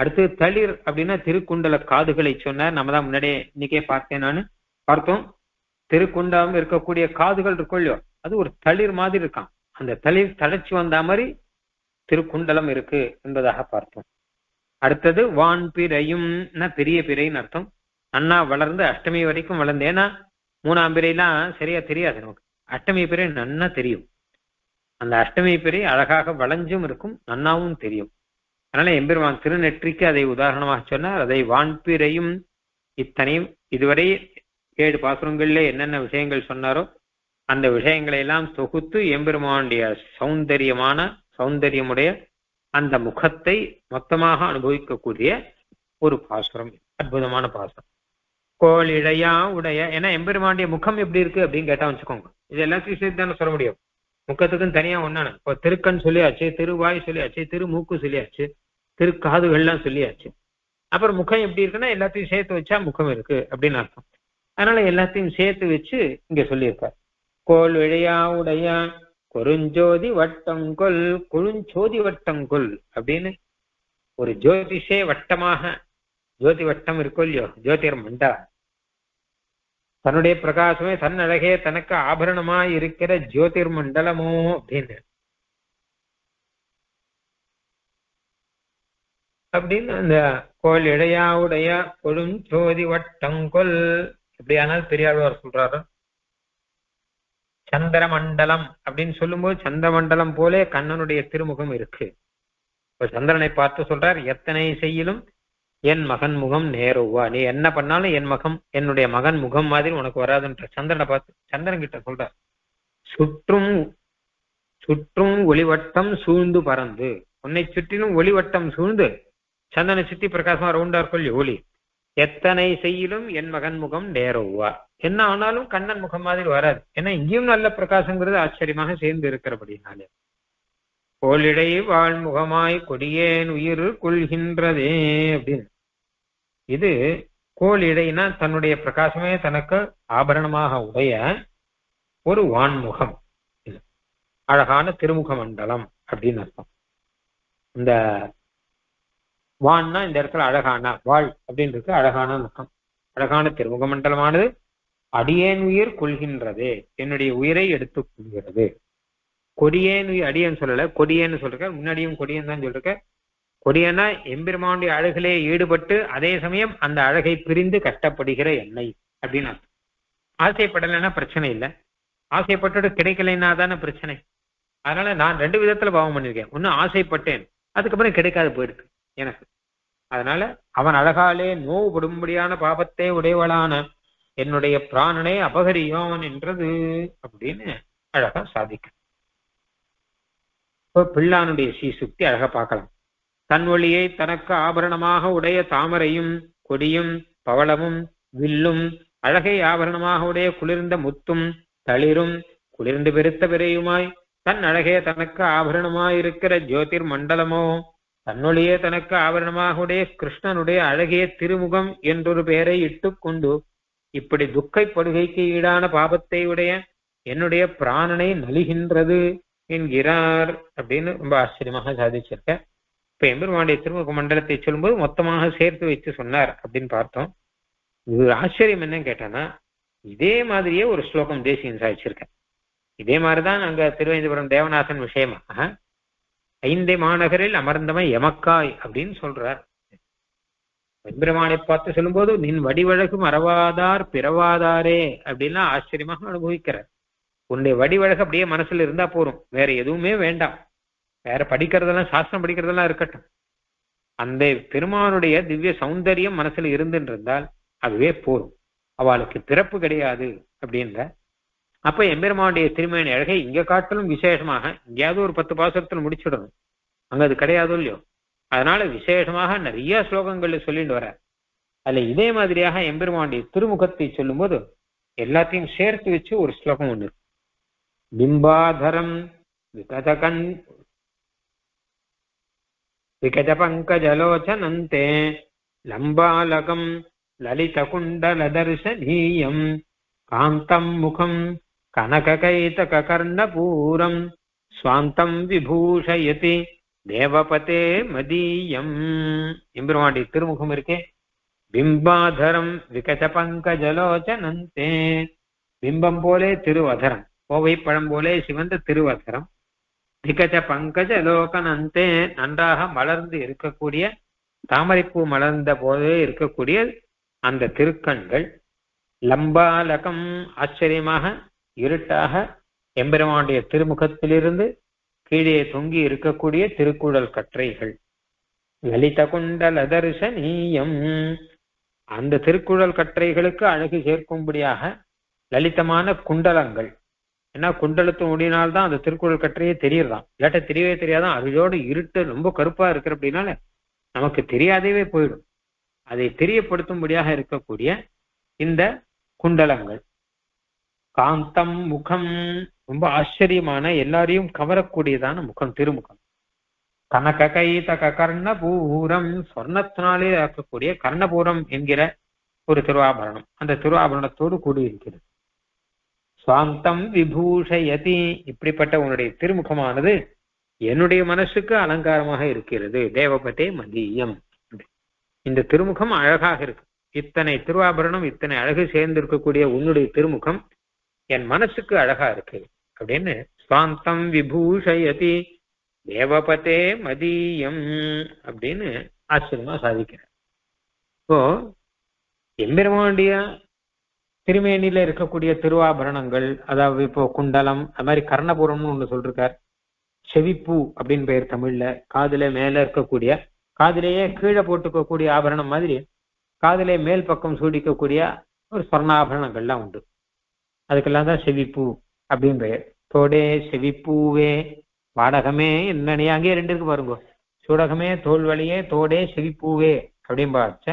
அடுத்து தளிர் அப்படின்னா திருக்குண்டல காதுகளை சொன்னார். நம்ம தான் முன்னாடியே இன்னைக்கே பார்த்தேன் நான் பார்த்தோம் திருக்குண்டம் இருக்கக்கூடிய காதுகள் இருக்கும் இல்லையோ, அது ஒரு தளிர் மாதிரி இருக்கான். அந்த தளிர் தளர்ச்சி வந்த மாதிரி திருக்குண்டலம் இருக்கு என்பதாக பார்த்தோம். அடுத்தது வான் பிறையும், பெரிய பிறைன்னு அர்த்தம். அண்ணா வளர்ந்து அஷ்டமி வரைக்கும் வளர்ந்து, ஏன்னா மூணாம் பிறையெல்லாம் சரியா தெரியாது நமக்கு, அஷ்டமி பிறை நன்னா தெரியும். அந்த அஷ்டமி பிறை அழகாக வளைஞ்சும் இருக்கும், நன்னாவும் தெரியும். அதனால எம்பெருமான் திருநெற்றிக்கு அதை உதாரணமாக சொன்னார். அதை வான் பிறையும் இத்தனையும் இதுவரை ஏழு பாசுரங்கள்ல என்னென்ன விஷயங்கள் சொன்னாரோ அந்த விஷயங்களை எல்லாம் தொகுத்து எம்பெருமானுடைய சௌந்தரியமான சௌந்தரியமுடைய அந்த முகத்தை மொத்தமாக அனுபவிக்கக்கூடிய ஒரு பாசுரம், அற்புதமான பாசுரம். கோளிடையா உடைய, ஏன்னா எம்பெருமானுடைய முகம் எப்படி இருக்கு அப்படின்னு கேட்டா வச்சுக்கோங்க, இது எல்லாத்தையும் சேர்த்து தானே சொல்ல முடியும். முகத்துக்குன்னு தனியா ஒன்னானு இப்போ திருக்கண் சொல்லியாச்சு, திருவாய் சொல்லியாச்சு, திருமூக்கு சொல்லியாச்சு, திருக்காதுகள்லாம் சொல்லியாச்சு. அப்புறம் முகம் எப்படி இருக்குன்னா எல்லாத்தையும் சேர்த்து வச்சா முகம் இருக்கு அப்படின்னு அர்த்தம். அதனால எல்லாத்தையும் சேர்த்து வச்சு இங்க சொல்லியிருப்பார். கோள் இழையா உடைய கொருஞ்சோதி வட்டங்கொல், கொழுஞ்சோதி வட்டங்கொல் அப்படின்னு ஒரு ஜோதிஷே வட்டமாக, ஜோதி வட்டம் இருக்கோ இல்லையோ, ஜோதிர் மண்டா தன்னுடைய பிரகாசமே தன் அழகே தனக்கு ஆபரணமாய் இருக்கிற ஜோதிர் மண்டலமோ அப்படின்னு அப்படின்னு அந்த கோள் இழையா உடைய கொழுஞ்சோதி வட்டங்கொல். எப்படியானால் பெரியாழ்வார் சொல்றாரு, சந்திரமண்டலம் அப்படின்னு சொல்லும்போது சந்திரமண்டலம் போலே கண்ணனுடைய திருமுகம் இருக்கு. இப்ப சந்திரனை பார்த்து சொல்றார், எத்தனை செய்யலும் என் மகன் முகம் நேருவா, நீ என்ன பண்ணாலும் என் மகம் என்னுடைய மகன் முகம் மாதிரி உனக்கு வராதுன்ற சந்திரனை பார்த்து சந்திரன் கிட்ட சொல்றார். சுற்றும் சுற்றும் ஒளிவட்டம் சூழ்ந்து பறந்து, உன்னை சுற்றிலும் ஒளிவட்டம் சூழ்ந்து, சந்திரனை சுற்றி பிரகாசமா ரவுண்டா இருக்கும் ஒளி, எத்தனை செய்யலும் என் மகன் முகம் நேருவா, என்ன ஆனாலும் கண்ணன் முகம் மாதிரி வராது. ஏன்னா இங்கேயும் நல்ல பிரகாசங்கிறது ஆச்சரியமாக சேர்ந்து இருக்கிறபடினாலே. கோளிடை வாழ்முகமாய் கொடியேன் உயிர் கொள்கின்றதே அப்படின்னு, இது கோளிடைனா தன்னுடைய பிரகாசமே தனக்கு ஆபரணமாக உடைய ஒரு வான்முகம், அழகான திருமுக மண்டலம் அப்படின்னு அர்த்தம். இந்த வான்னா இந்த இடத்துல அழகான வாழ் அப்படின்னு இருக்கு, அழகான முகம், அழகான திருமுக மண்டலமானது அடியேன் உயிர் கொள்கின்றது, என்னுடைய உயிரை எடுத்துக் கொள்கிறது. கொடியேன் உயிர், அடியேன்னு சொல்லல, கொடியேன்னு சொல்ற, முன்னாடியும் கொடியேன்னு தான் சொல்ற. கொடியேன்னா எம்பெருமானுடைய அழகிலே ஈடுபட்டு அதே சமயம் அந்த அழகை பிரிந்து கஷ்டப்படுகிற என்னை அப்படின்னு. ஆசைப்படலைன்னா பிரச்சனை இல்லை, ஆசைப்பட்டு கிடைக்கலைன்னா தானே பிரச்சனை. அதனால நான் ரெண்டு விதத்துல பாவம் பண்ணிருக்கேன், ஒன்னும் ஆசைப்பட்டேன், அதுக்கப்புறம் கிடைக்காது போயிருக்கு எனக்கு. அதனால அவன் அழகாலே நோவுபடும்படியான பாபத்தை உடையவளான என்னுடைய பிராணனை அபகரியோன் என்றது அப்படின்னு அழகா சாதிக்க. இப்போ பிள்ளானுடைய சீசுக்தி அழகா பார்க்கலாம். தன் ஒளியை தனக்கு ஆபரணமாக உடைய தாமரையும் கொடியும் பவளமும் வில்லும், அழகை ஆபரணமாக உடைய குளிர்ந்த முத்தும் தளிரும், குளிர்ந்து பெருத்த பிறையுமாய் தன் அழகே தனக்கு ஆபரணமாயிருக்கிற ஜோதிர் மண்டலமோ, தன்னொழியே தனக்கு ஆபரணமாக உடைய கிருஷ்ணனுடைய அழகிய திருமுகம் என்றொரு பெயரை இட்டுக்கொண்டு இப்படி துக்கைப்படுகைக்கு ஈடான பாபத்தை உடைய என்னுடைய பிராணனை நலிகின்றது என்கிறார் அப்படின்னு ரொம்ப ஆச்சரியமாக சாதிச்சிருக்க. இப்ப எம்பெருமானுடைய திருமுக மண்டலத்தை சொல்லும்போது மொத்தமாக சேர்த்து வைத்து சொன்னார் அப்படின்னு பார்த்தோம். இது ஒரு ஆச்சரியம் என்னன்னு கேட்டானா, இதே மாதிரியே ஒரு ஸ்லோகம் தேசிகன் சாதிச்சிருக்கேன். இதே மாதிரிதான் அங்க திருவேந்திபுரம் தேவநாதன் விஷயமாக ஐந்தே மாநகரில் அமர்ந்தவன் எமக்காய் அப்படின்னு சொல்றார். எம்பெருமானை பார்த்து சொல்லும்போது நின் வடிவழகு மறவாதார் பிறவாதாரே அப்படின்னா ஆச்சரியமாக அனுபவிக்கிறார். உன்னுடைய வடிவழகு அப்படியே மனசுல இருந்தா போறோம், வேற எதுவுமே வேண்டாம், வேற படிக்கிறதெல்லாம் சாஸ்திரம் படிக்கிறதெல்லாம் இருக்கட்டும். அந்த பெருமானுடைய திவ்ய சௌந்தரியம் மனசுல இருந்துன்றிருந்தால் அதுவே போறோம், அவளுக்கு பிறப்பு கிடையாது அப்படின்ற. அப்ப எம்பெருமானுடைய திருமேனி அழகை இங்க காட்டிலும் விசேஷமாக, இங்கேயாவது ஒரு பத்து பாசுரத்துல முடிச்சுடணும், அங்க அது கிடையாது இல்லையோ. அதனால விசேஷமாக நிறைய ஸ்லோகங்கள்ல சொல்லிட்டு வர. அதுல இதே மாதிரியாக எம்பெருமானுடைய திருமுகத்தை சொல்லும்போது எல்லாத்தையும் சேர்த்து வச்சு ஒரு ஸ்லோகம் ஒண்ணு இருக்கு. பிம்பாதரம் விகதகன் விகத பங்க ஜலோச்சனந்தே லம்பாலகம் லலித குண்டல தர்சனீயம் காந்தம் முகம் கனககைதக கர்ணபூரம் ஸ்வாந்தம் விபூஷயதி தேவபதே மதியம். எம்பெருமானுடைய திருமுகம் இருக்கே, பிம்பாதரம் விகத பங்க ஜலோச்சனந்தே, பிம்பம் போலே திருவதரம், கோவை பழம் போலே சிவந்த திருவதரம், விகத பங்கஜ லோகனந்தே, நன்றாக மலர்ந்து இருக்கக்கூடிய தாமரைப்பூ மலர்ந்த போதே இருக்கக்கூடிய அந்த திருக்கண்கள், லம்பாலகம் ஆச்சரியமாக இருட்டாக எம்பெருமானுடைய திருமுகத்திலிருந்து கீழே தொங்கி இருக்கக்கூடிய திருக்குடல் கற்றைகள், லலித குண்டல தர்சனீயம், அந்த திருக்குடல் கற்றைகளுக்கு அழகு சேர்க்கும்படியாக லலிதமான குண்டலங்கள். ஏன்னா குண்டலத்து முடினால்தான் அந்த திருக்குடல் கற்றையே தெரியறதான், இல்லாட்ட தெரியவே தெரியாதான். அதோட இருட்டு ரொம்ப கருப்பா இருக்கிற அப்படின்னால நமக்கு தெரியாதவே போயிடும். அதை தெரியப்படுத்தும்படியாக இருக்கக்கூடிய இந்த குண்டலங்கள் காந்தம் முகம் ரொம்ப ஆச்சரியமான எல்லாரையும் கவரக்கூடியதான முகம் திருமுகம். கனக கை தக கர்ணபூரம் சொர்ணத்தினாலே ஆக்கக்கூடிய கர்ணபூரம் என்கிற ஒரு திருவாபரணம் அந்த திருவாபரணத்தோடு கூடியிருக்கிறது. சுவாந்தம் விபூஷயதி இப்படிப்பட்ட உன்னுடைய திருமுகமானது என்னுடைய மனசுக்கு அலங்காரமாக இருக்கிறது. தேவபதே மதியம் இந்த திருமுகம் அழகாக இருக்கு. இத்தனை திருவாபரணம் இத்தனை அழகு சேர்ந்திருக்கக்கூடிய உன்னுடைய திருமுகம் என் மனசுக்கு அழகா இருக்கு அப்படின்னு சுவாந்தம் விபூஷயதி தேவபதே மதியம் அப்படின்னு ஆச்சரியமா சாதிக்கிறார். இப்போ எம்பெருமானுடைய திருமேனியில இருக்கக்கூடிய திருவாபரணங்கள், அதாவது இப்போ குண்டலம், அது மாதிரி கர்ணபுரம்னு ஒண்ணு சொல்றார். செவிப்பூ அப்படின்னு பெயர் தமிழ்ல. காதுல மேல இருக்கக்கூடிய, காதிலேயே கீழே போட்டுக்கக்கூடிய ஆபரணம் மாதிரி காதிலே மேல் பக்கம் சூடிக்கக்கூடிய ஒரு சொர்ணாபரணங்கள்லாம் உண்டு. அதுக்கெல்லாம் தான் செவிப்பூ அப்படின்னு பெயர். தோடே செவிப்பூவே வாடகமே என்னன்னே அங்கேயே ரெண்டு இருக்கு பாருங்க. சூடகமே தோல்வலையே தோடே செவிப்பூவே அப்படின்னு பார்த்தா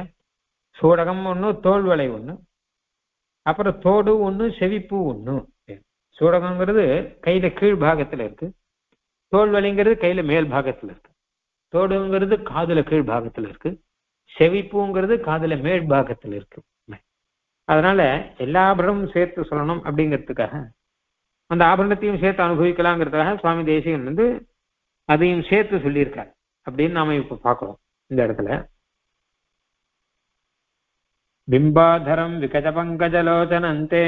சூடகம் ஒண்ணு தோல்வலை ஒண்ணு, அப்புறம் தோடு ஒண்ணு செவிப்பூ ஒண்ணு. சூடகங்கிறது கையில கீழ் பாகத்துல இருக்கு, தோல்வலைங்கிறது கையில மேல் பாகத்துல இருக்கு, தோடுங்கிறது காதுல கீழ் பாகத்துல இருக்கு, செவிப்பூங்கிறது காதுல மேல் பாகத்துல இருக்கு. அதனால எல்லா ஆபரணமும் சேர்த்து சொல்லணும் அப்படிங்கிறதுக்காக அந்த ஆபரணத்தையும் சேர்த்து அனுபவிக்கலாங்கிறதுக்காக சுவாமி தேசிகன் வந்து அதையும் சேர்த்து சொல்லியிருக்காரு அப்படின்னு நாம இப்ப பாக்கிறோம். இந்த இடத்துல பிம்பாதரம் விகஜ பங்கஜலோச்சனந்தே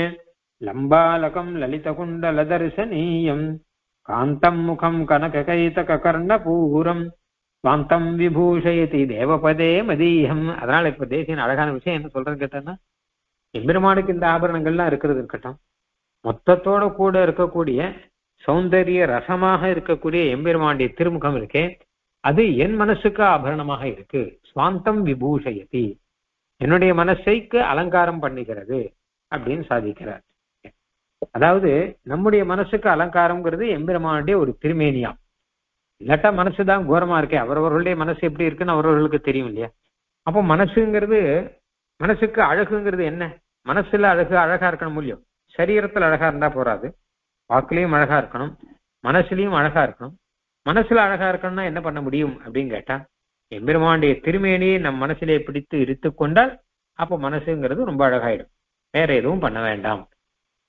லம்பாலகம் லலித குண்டல தரிசனீயம் காந்தம் முகம் கனக கைதக கர்ண பூரம் வாந்தம் விபூஷயதி தேவபதே மதியம். அதனால இப்ப தேசிகன் அழகான விஷயம் என்ன சொல்றேன்னு கேட்டோம்னா, எம்பெருமானுக்கு இந்த ஆபரணங்கள்லாம் இருக்கிறது இருக்கட்டும், மொத்தத்தோட கூட இருக்கக்கூடிய சௌந்தரிய ரசமாக இருக்கக்கூடிய எம்பெருமானுடைய திருமுகம் இருக்கே அது என் மனசுக்கு ஆபரணமாக இருக்கு. சுவாந்தம் விபூஷயதி என்னுடைய மனசைக்கு அலங்காரம் பண்ணுகிறது அப்படின்னு சாதிக்கிறார். அதாவது நம்முடைய மனசுக்கு அலங்காரம்ங்கிறது எம்பெருமானுடைய ஒரு திருமேனியா. இல்லாட்டா மனசுதான் கோரமா இருக்கேன், அவரவர்களுடைய மனசு எப்படி இருக்குன்னு அவரவர்களுக்கு தெரியும் இல்லையா. அப்போ மனசுங்கிறது, மனசுக்கு அழகுங்கிறது என்ன? மனசுல அழகு அழகா இருக்கணும் முடியும். சரீரத்துல அழகா இருந்தா போறாது, வாக்குலையும் அழகா இருக்கணும், மனசுலையும் அழகா இருக்கணும். மனசுல அழகா இருக்கணும்னா என்ன பண்ண முடியும் அப்படின்னு கேட்டா, எம்பெருமானுடைய திருமேனியை நம் மனசுலே பிடித்து இழுத்து கொண்டால் அப்போ மனசுங்கிறது ரொம்ப அழகாயிடும், வேற எதுவும் பண்ண வேண்டாம்.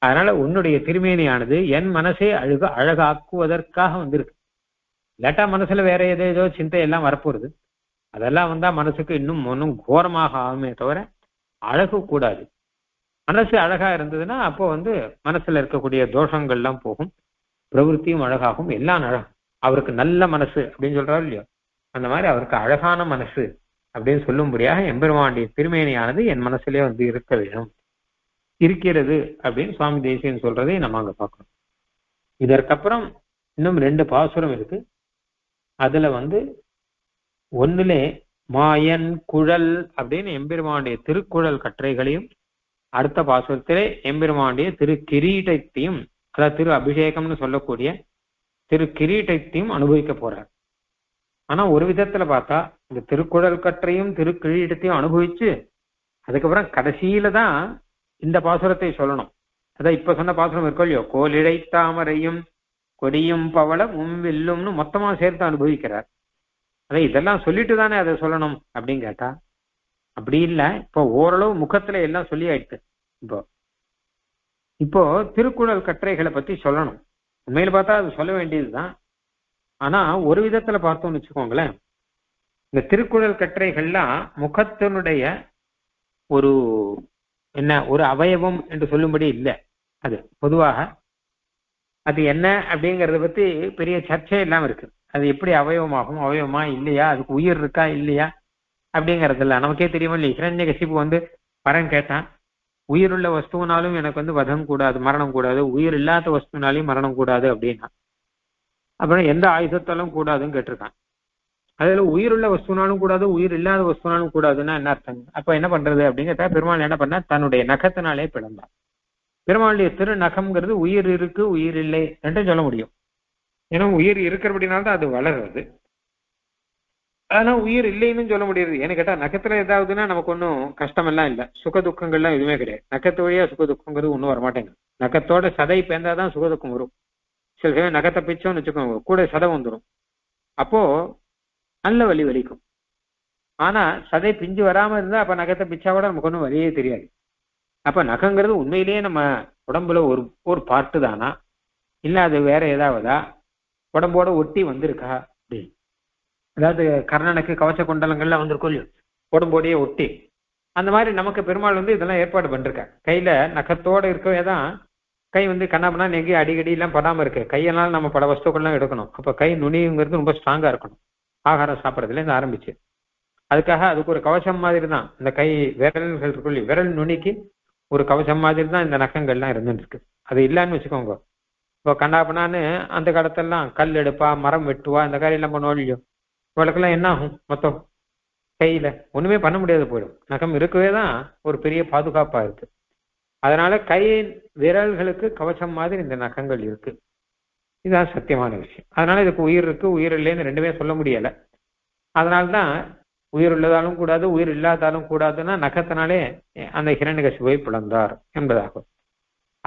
அதனால உன்னுடைய திருமேனியானது என் மனசை அழக அழகாக்குவதற்காக வந்திருக்கு. இல்லாட்டா மனசுல வேற ஏதோ ஏதோ சிந்தை எல்லாம் வரப்போகுது, அதெல்லாம் வந்தா மனசுக்கு இன்னும் ஒன்றும் கோரமாக ஆகுமே தவிர அழகு கூடாது. மனசு அழகா இருந்ததுன்னா அப்போ வந்து மனசுல இருக்கக்கூடிய தோஷங்கள்லாம் போகும், பிரவருத்தியும் அழகாகும், எல்லாம் அழகும். அவருக்கு நல்ல மனசு அப்படின்னு சொல்றாரு இல்லையோ, அந்த மாதிரி அவருக்கு அழகான மனசு அப்படின்னு சொல்லும்படியாக எம்பெருமானுடைய திருமேனியானது என் மனசுலேயே வந்து இருக்க வேணும், இருக்கிறது அப்படின்னு சுவாமி தேசிகன் சொல்றதை நம்ம அங்க பார்க்கணும். இதற்கப்புறம் இன்னும் ரெண்டு பாசுரம் இருக்கு. அதுல வந்து ஒண்ணுல மாயன் குழல் அப்படின்னு எம்பெருமானுடைய திருக்குழல் கற்றைகளையும், அடுத்த பாசுரத்திலே எம்பெருமானுடைய திரு கிரீட்டத்தையும், அதாவது திரு அபிஷேகம்னு சொல்லக்கூடிய திரு கிரீட்டத்தையும் அனுபவிக்க போறார். ஆனா ஒரு விதத்துல பார்த்தா இந்த திருக்குழல் கற்றையும் திரு கிரீட்டத்தையும் அனுபவிச்சு அதுக்கப்புறம் கடைசியில தான் இந்த பாசுரத்தை சொல்லணும். அதான் இப்ப சொன்ன பாசுரம் இருக்கோ இல்லையோ, கோலிடை தாமரையும் கொடியும் பவளமும் வில்லும்னு மொத்தமா சேர்த்து அனுபவிக்கிறார். அதான் இதெல்லாம் சொல்லிட்டு தானே அதை சொல்லணும் அப்படின்னு கேட்டா, அப்படி இல்லை. இப்போ ஓரளவு முகத்துல எல்லாம் சொல்லி ஆயிடுச்சு. இப்போ இப்போ திருக்குறள் கட்டுரைகளை பத்தி சொல்லணும். உண்மையில பார்த்தா அது சொல்ல வேண்டியதுதான். ஆனா ஒரு விதத்துல பார்த்தோம்னு வச்சுக்கோங்களேன், இந்த திருக்குறள் கட்டுரைகள்லாம் முகத்தினுடைய ஒரு என்ன ஒரு அவயவம் என்று சொல்லும்படி இல்லை. அது பொதுவாக அது என்ன அப்படிங்கிறத பத்தி பெரிய சர்ச்சை இல்லாம இருக்கு. அது எப்படி அவயவமாகும், அவயவமா இல்லையா, அதுக்கு உயிர் இருக்கா இல்லையா அப்படிங்கிறது இல்லை. நமக்கே தெரியுமா இல்லையா, ஹிரண்யகசிப்பு வந்து வரம் கேட்டான், உயிருள்ள வஸ்துனாலும் எனக்கு வந்து வதம் கூடாது, மரணம் கூடாது, உயிர் இல்லாத வஸ்துனாலையும் மரணம் கூடாது அப்படின்னா, அப்புறம் எந்த ஆயுதத்தாலும் கூடாதுன்னு கேட்டிருக்கான். அதுல உயிருள்ள வஸ்துனாலும் கூடாது உயிர் இல்லாத வஸ்துனாலும் கூடாதுன்னா என்ன அர்த்தம்? அப்ப என்ன பண்றது அப்படிங்கிறத பெருமாள் என்ன பண்ணா, தன்னுடைய நகத்தினாலே பிளந்தான். பெருமாளுடைய திரு நகம்ங்கிறது உயிர் இருக்கு உயிர் இல்லை என்று சொல்ல முடியும். ஏன்னா உயிர் இருக்கிறபடினால்தான் அது வளர்றது. आना उयर इल्लेनु सोल्ल मुडियरु एनु केट्टा नक्षत्र एदावदुना नमक्कु ओन्नु कष्टम एल्लाम इल्ल सुख दुःखंगळ एल्लाम एदुमे केडैयादु नक्षत्र वळिया सुख दुःखंगळ ओन्नु वरा माट्टेंगु नक्षत्रोड सदै पेंदाதான் सुख दुःखम वरुम சில சமயம் நகத்தை பிச்சோன்னு வச்சுக்கோங்க கூட சதை வந்துடும் அப்போ நல்ல வலி வலிக்கும் ஆனா சதை பிஞ்சு வராம இருந்தா அப்ப நகத்தை பிச்சா கூட நமக்கு ஒன்றும் வலியே தெரியாது அப்ப நகங்கிறது உண்மையிலேயே நம்ம உடம்புல ஒரு ஒரு பார்ட்டு தானா இல்ல அது வேற ஏதாவதா உடம்போட ஒட்டி வந்திருக்கா அப்படின்னு அதாவது கர்ணனுக்கு கவச குண்டலங்கள்லாம் வந்திருக்கும் இல்லையோ உடம்போடையே ஒட்டி அந்த மாதிரி நமக்கு பெருமாள் வந்து இதெல்லாம் ஏற்பாடு பண்ணிருக்கா கையில நகத்தோட இருக்கவே தான் கை வந்து கண்ணாபனா நெங்கி அடிக்கடி எல்லாம் படாம இருக்கு கையெல்லாம் நம்ம பல வஸ்துக்கள்லாம் எடுக்கணும் அப்ப கை நுனிங்கிறது ரொம்ப ஸ்ட்ராங்கா இருக்கணும் ஆகாரம் சாப்பிட்றதுல இருந்து ஆரம்பிச்சு அதுக்காக அதுக்கு ஒரு கவசம் மாதிரி தான் இந்த கை விரல்கள் இருக்குள்ளி விரல் நுனிக்கு ஒரு கவசம் மாதிரி தான் இந்த நகங்கள்லாம் இருந்துட்டு இருக்கு அது இல்லைன்னு வச்சுக்கோங்க இப்போ கண்ணாபனான்னு அந்த காலத்தெல்லாம் கல் எடுப்பா மரம் வெட்டுவா இந்த காரியம் எல்லாம் பண்ணுவோம் இல்லையோ இவளுக்கெல்லாம் என்ன ஆகும் மொத்தம் கையில ஒண்ணுமே பண்ண முடியாது போயிடும் நகம் இருக்கவே தான் ஒரு பெரிய பாதுகாப்பா இருக்கு அதனால கை விரல்களுக்கு கவசம் மாதிரி இந்த நகங்கள் இருக்கு இதுதான் சத்தியமான விஷயம் அதனால இதுக்கு உயிர் இருக்கு உயிர் இல்லைன்னு ரெண்டுமே சொல்ல முடியல அதனால்தான் உயிர் உள்ளதாலும் கூடாது உயிர் இல்லாதாலும் கூடாதுன்னா நகத்தினாலே அந்த ஹிரண்யகசிபை பிளந்தார் என்பதாகும்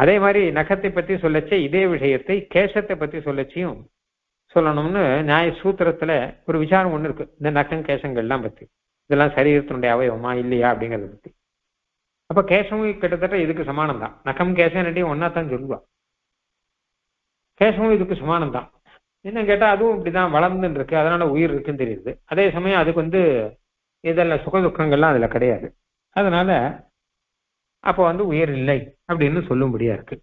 அதே மாதிரி நகத்தை பத்தி சொல்லச்சே இதே விஷயத்தை கேசத்தை பத்தி சொல்லச்சியும் சொல்லணும்னு நியாய சூத்திரத்துல ஒரு விசாரம் ஒண்ணு இருக்கு இந்த நகம் கேசங்கள்லாம் பத்தி இதெல்லாம் சரீரத்தினுடைய அவயவமா இல்லையா அப்படிங்கறத பத்தி அப்ப கேசமும் கிட்டத்தட்ட இதுக்கு சமானம் தான் நகம் கேசம் ரெண்டையும் ஒன்னா தான் சொல்லுவா கேசமும் இதுக்கு சமானம் தான் என்ன கேட்டா அதுவும் இப்படிதான் வளர்ந்துன்னு இருக்கு அதனால உயிர் இருக்குன்னு தெரியுது அதே சமயம் அதுக்கு வந்து இதெல்லாம் சுக துக்கங்கள்லாம் அதுல கிடையாது அதனால அப்போ வந்து உயிர் இல்லை அப்படின்னு சொல்லும்படியா இருக்கு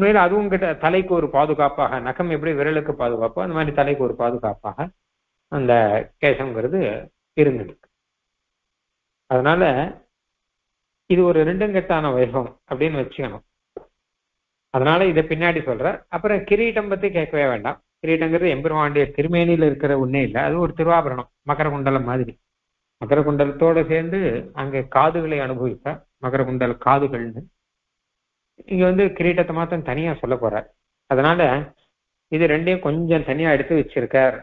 உண்மையில அதுவும் கிட்ட தலைக்கு ஒரு பாதுகாப்பாக நகம் எப்படி விரலுக்கு பாதுகாப்போ அந்த மாதிரி தலைக்கு ஒரு பாதுகாப்பாக அந்த கேசம்ங்கிறது இருந்துருக்கு அதனால இது ஒரு ரெண்டுங்கட்டான வைபவம் அப்படின்னு வச்சுக்கணும் அதனால இதை பின்னாடி சொல்ற அப்புறம் கிரீட்டம் பத்தி கேட்கவே வேண்டாம் கிரீட்டங்கிறது எம்பெருமானுடைய திருமேனியில இருக்கிற ஒண்ணே இல்லை அது ஒரு திருவாபரணம் மகர குண்டலம் மாதிரி மகர குண்டலத்தோட சேர்ந்து அங்க காதுகளை அனுபவிப்ப மகர குண்டல் காதுகள்னு இங்க வந்து கிரீட்டத்தை மாத்திரம் தனியா சொல்ல போற அதனால இது ரெண்டையும் கொஞ்சம் தனியா எடுத்து வச்சிருக்கார்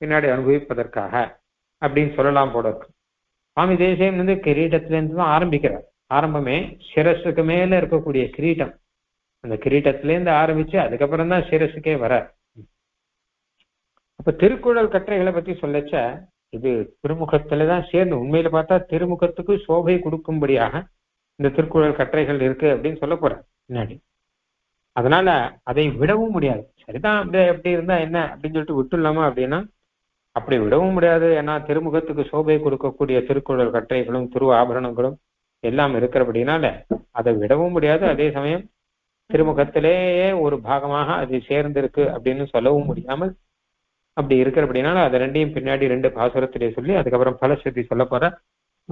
பின்னாடி அனுபவிப்பதற்காக அப்படின்னு சொல்லலாம் போல இருக்கு சுவாமி தேசியம் வந்து கிரீட்டத்திலேருந்து தான் ஆரம்பிக்கிறார் ஆரம்பமே சிரசுக்கு மேல இருக்கக்கூடிய கிரீட்டம் அந்த கிரீட்டத்திலேருந்து ஆரம்பிச்சு அதுக்கப்புறம் தான் சிரசுக்கே வர அப்ப திருக்குறள் கட்டுரைகளை பத்தி சொல்லச்ச இது திருமுகத்துலதான் சேர்ந்து உண்மையில பார்த்தா திருமுகத்துக்கு சோபை கொடுக்கும்படியாக இந்த திருக்குறள் கட்டுரைகள் இருக்கு அப்படின்னு சொல்ல போற பின்னாடி அதனால அதை விடவும் முடியாது சரிதான் அப்படி எப்படி இருந்தா என்ன அப்படின்னு சொல்லிட்டு விட்டுலாமா அப்படின்னா அப்படி விடவும் முடியாது ஏன்னா திருமுகத்துக்கு சோபை கொடுக்கக்கூடிய திருக்குறள் கட்டுரைகளும் திரு ஆபரணங்களும் எல்லாம் இருக்கிறபடினால அதை விடவும் முடியாது அதே சமயம் திருமுகத்திலேயே ஒரு பாகமாக அது சேர்ந்திருக்கு அப்படின்னு சொல்லவும் முடியாமல் அப்படி இருக்கிறபடினால அதை ரெண்டையும் பின்னாடி ரெண்டு பாசுரத்திலே சொல்லி அதுக்கப்புறம் பலஸ்ருதி சொல்ல போற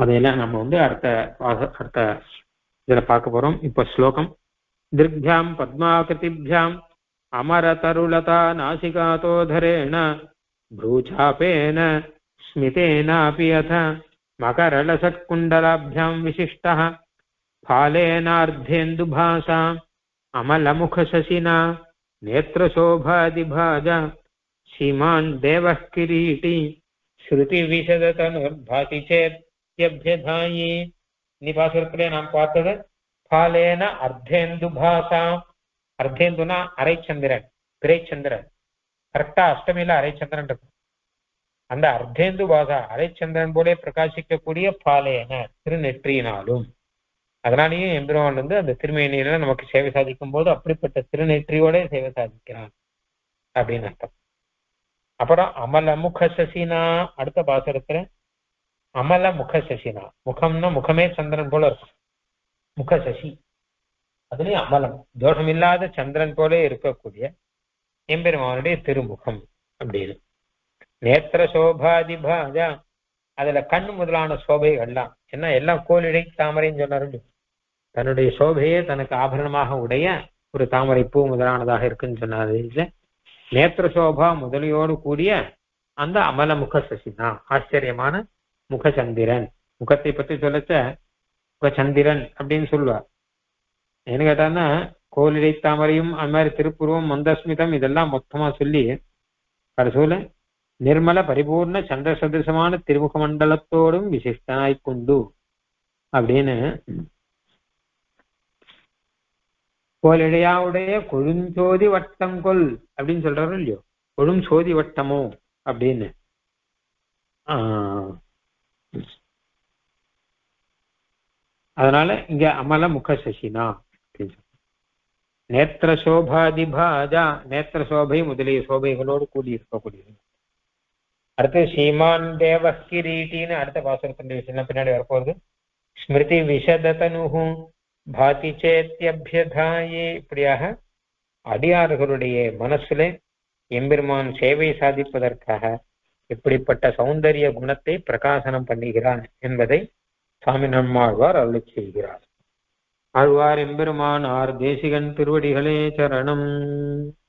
அதையெல்லாம் நம்ம வந்து அடுத்த அடுத்த இதுல பார்க்க போறோம் இப்ப ஸ்லோகம் திருக்யாம் பத்மாகிருதிபியாம் அமர தருளதா நாசிகாதோதரேண ப்ரூச்சாபேன ஸ்மிதேனாபி அத मकरलसत्कुण्डलाभ्यां विशिष्टः फालेनार्धेन्दुभासाम् अमलमुखशशिना नेत्रशोभादिभाजा सीमान् देवः किरीटी श्रुतिविशदतनुर्भाति चेत् यभ्यधायि निपासुरत्रे नाम पार्थद फालेन अर्धेन्दुभासाम् अर्धेन्दुना अरैचन्द्रन् பிறைச்சந்திரன் கரெக்டா அஷ்டமியில அரைச்சந்திரன் இருக்கும் அந்த அர்த்தேந்து பாசா அரைச்சந்திரன் போலே பிரகாசிக்கக்கூடிய பாலையன திருநெற்றியினாலும் அதனாலேயும் எம்பெருமான் வந்து அந்த திருமேனியில நமக்கு சேவை சாதிக்கும் போது அப்படிப்பட்ட திருநெற்றியோட சேவை சாதிக்கிறான் அப்படின்னு அர்த்தம் அப்புறம் அமல முக சசினா அடுத்த பாசுரத்துல அமல முக சசினா முகம்னா முகமே சந்திரன் போல இருக்கும் முக சசி அதுலயும் அமலம் தோஷம் இல்லாத சந்திரன் போலே இருக்கக்கூடிய எம்பெருமானுடைய திருமுகம் அப்படின்னு நேத்திர சோபாதிபாஜா அதுல கண் முதலான சோபைகள்லாம் ஏன்னா எல்லாம் கோலிடை தாமரைன்னு சொன்னாரு தன்னுடைய சோபையே தனக்கு ஆபரணமாக உடைய ஒரு தாமரை பூ முதலானதாக இருக்குன்னு சொன்னாரு இல்ல நேத்திர சோபா முதலியோடு கூடிய அந்த அமல முக சசினா ஆச்சரியமான முகச்சந்திரன் முகத்தை பத்தி சொல்லச்ச முகச்சந்திரன் அப்படின்னு சொல்லுவார் என்ன கேட்டான்னா கோலிடை தாமரையும் அது மாதிரி திருப்புருவம் மந்தஸ்மிதம் இதெல்லாம் மொத்தமா சொல்லி கடைசியில निर्मल परिपूर्ण चंद्र सदृशमान तिरुमुखमंडलतोड़ विशिष्टनाय कुंडु அப்படினு போலடையாவுடைய கொழுஞ்சோதி வட்டம் கொள் அப்படினு சொல்றாரு இல்லையோ கொழுஞ்சோதி வட்டமோ அப்படினு அதனால இங்க அமல முக சசினா நேத்திர சோபாதி பாஜா நேத்திர சோபை முதலிய சோபைகளோடு கூடி இருக்கக்கூடியது அடுத்து சீமான் தேவ கிரீட்டின்னு அடுத்த பாசுரத்தின் விஷயம் பின்னாடி வரப்போகுது ஸ்மிருதி விஷததனுஹு பாதி சேத்யபியதாயே இப்படியாக அடியார்களுடைய மனசிலே எம்பெருமான் சேவை சாதிப்பதற்காக இப்படிப்பட்ட சௌந்தரிய குணத்தை பிரகாசனம் பண்ணுகிறான் என்பதை சுவாமி நம்மாழ்வார் அருளிச் செய்கிறார் ஆழ்வார் எம்பெருமான் ஆர் தேசிகன் திருவடிகளே சரணம்.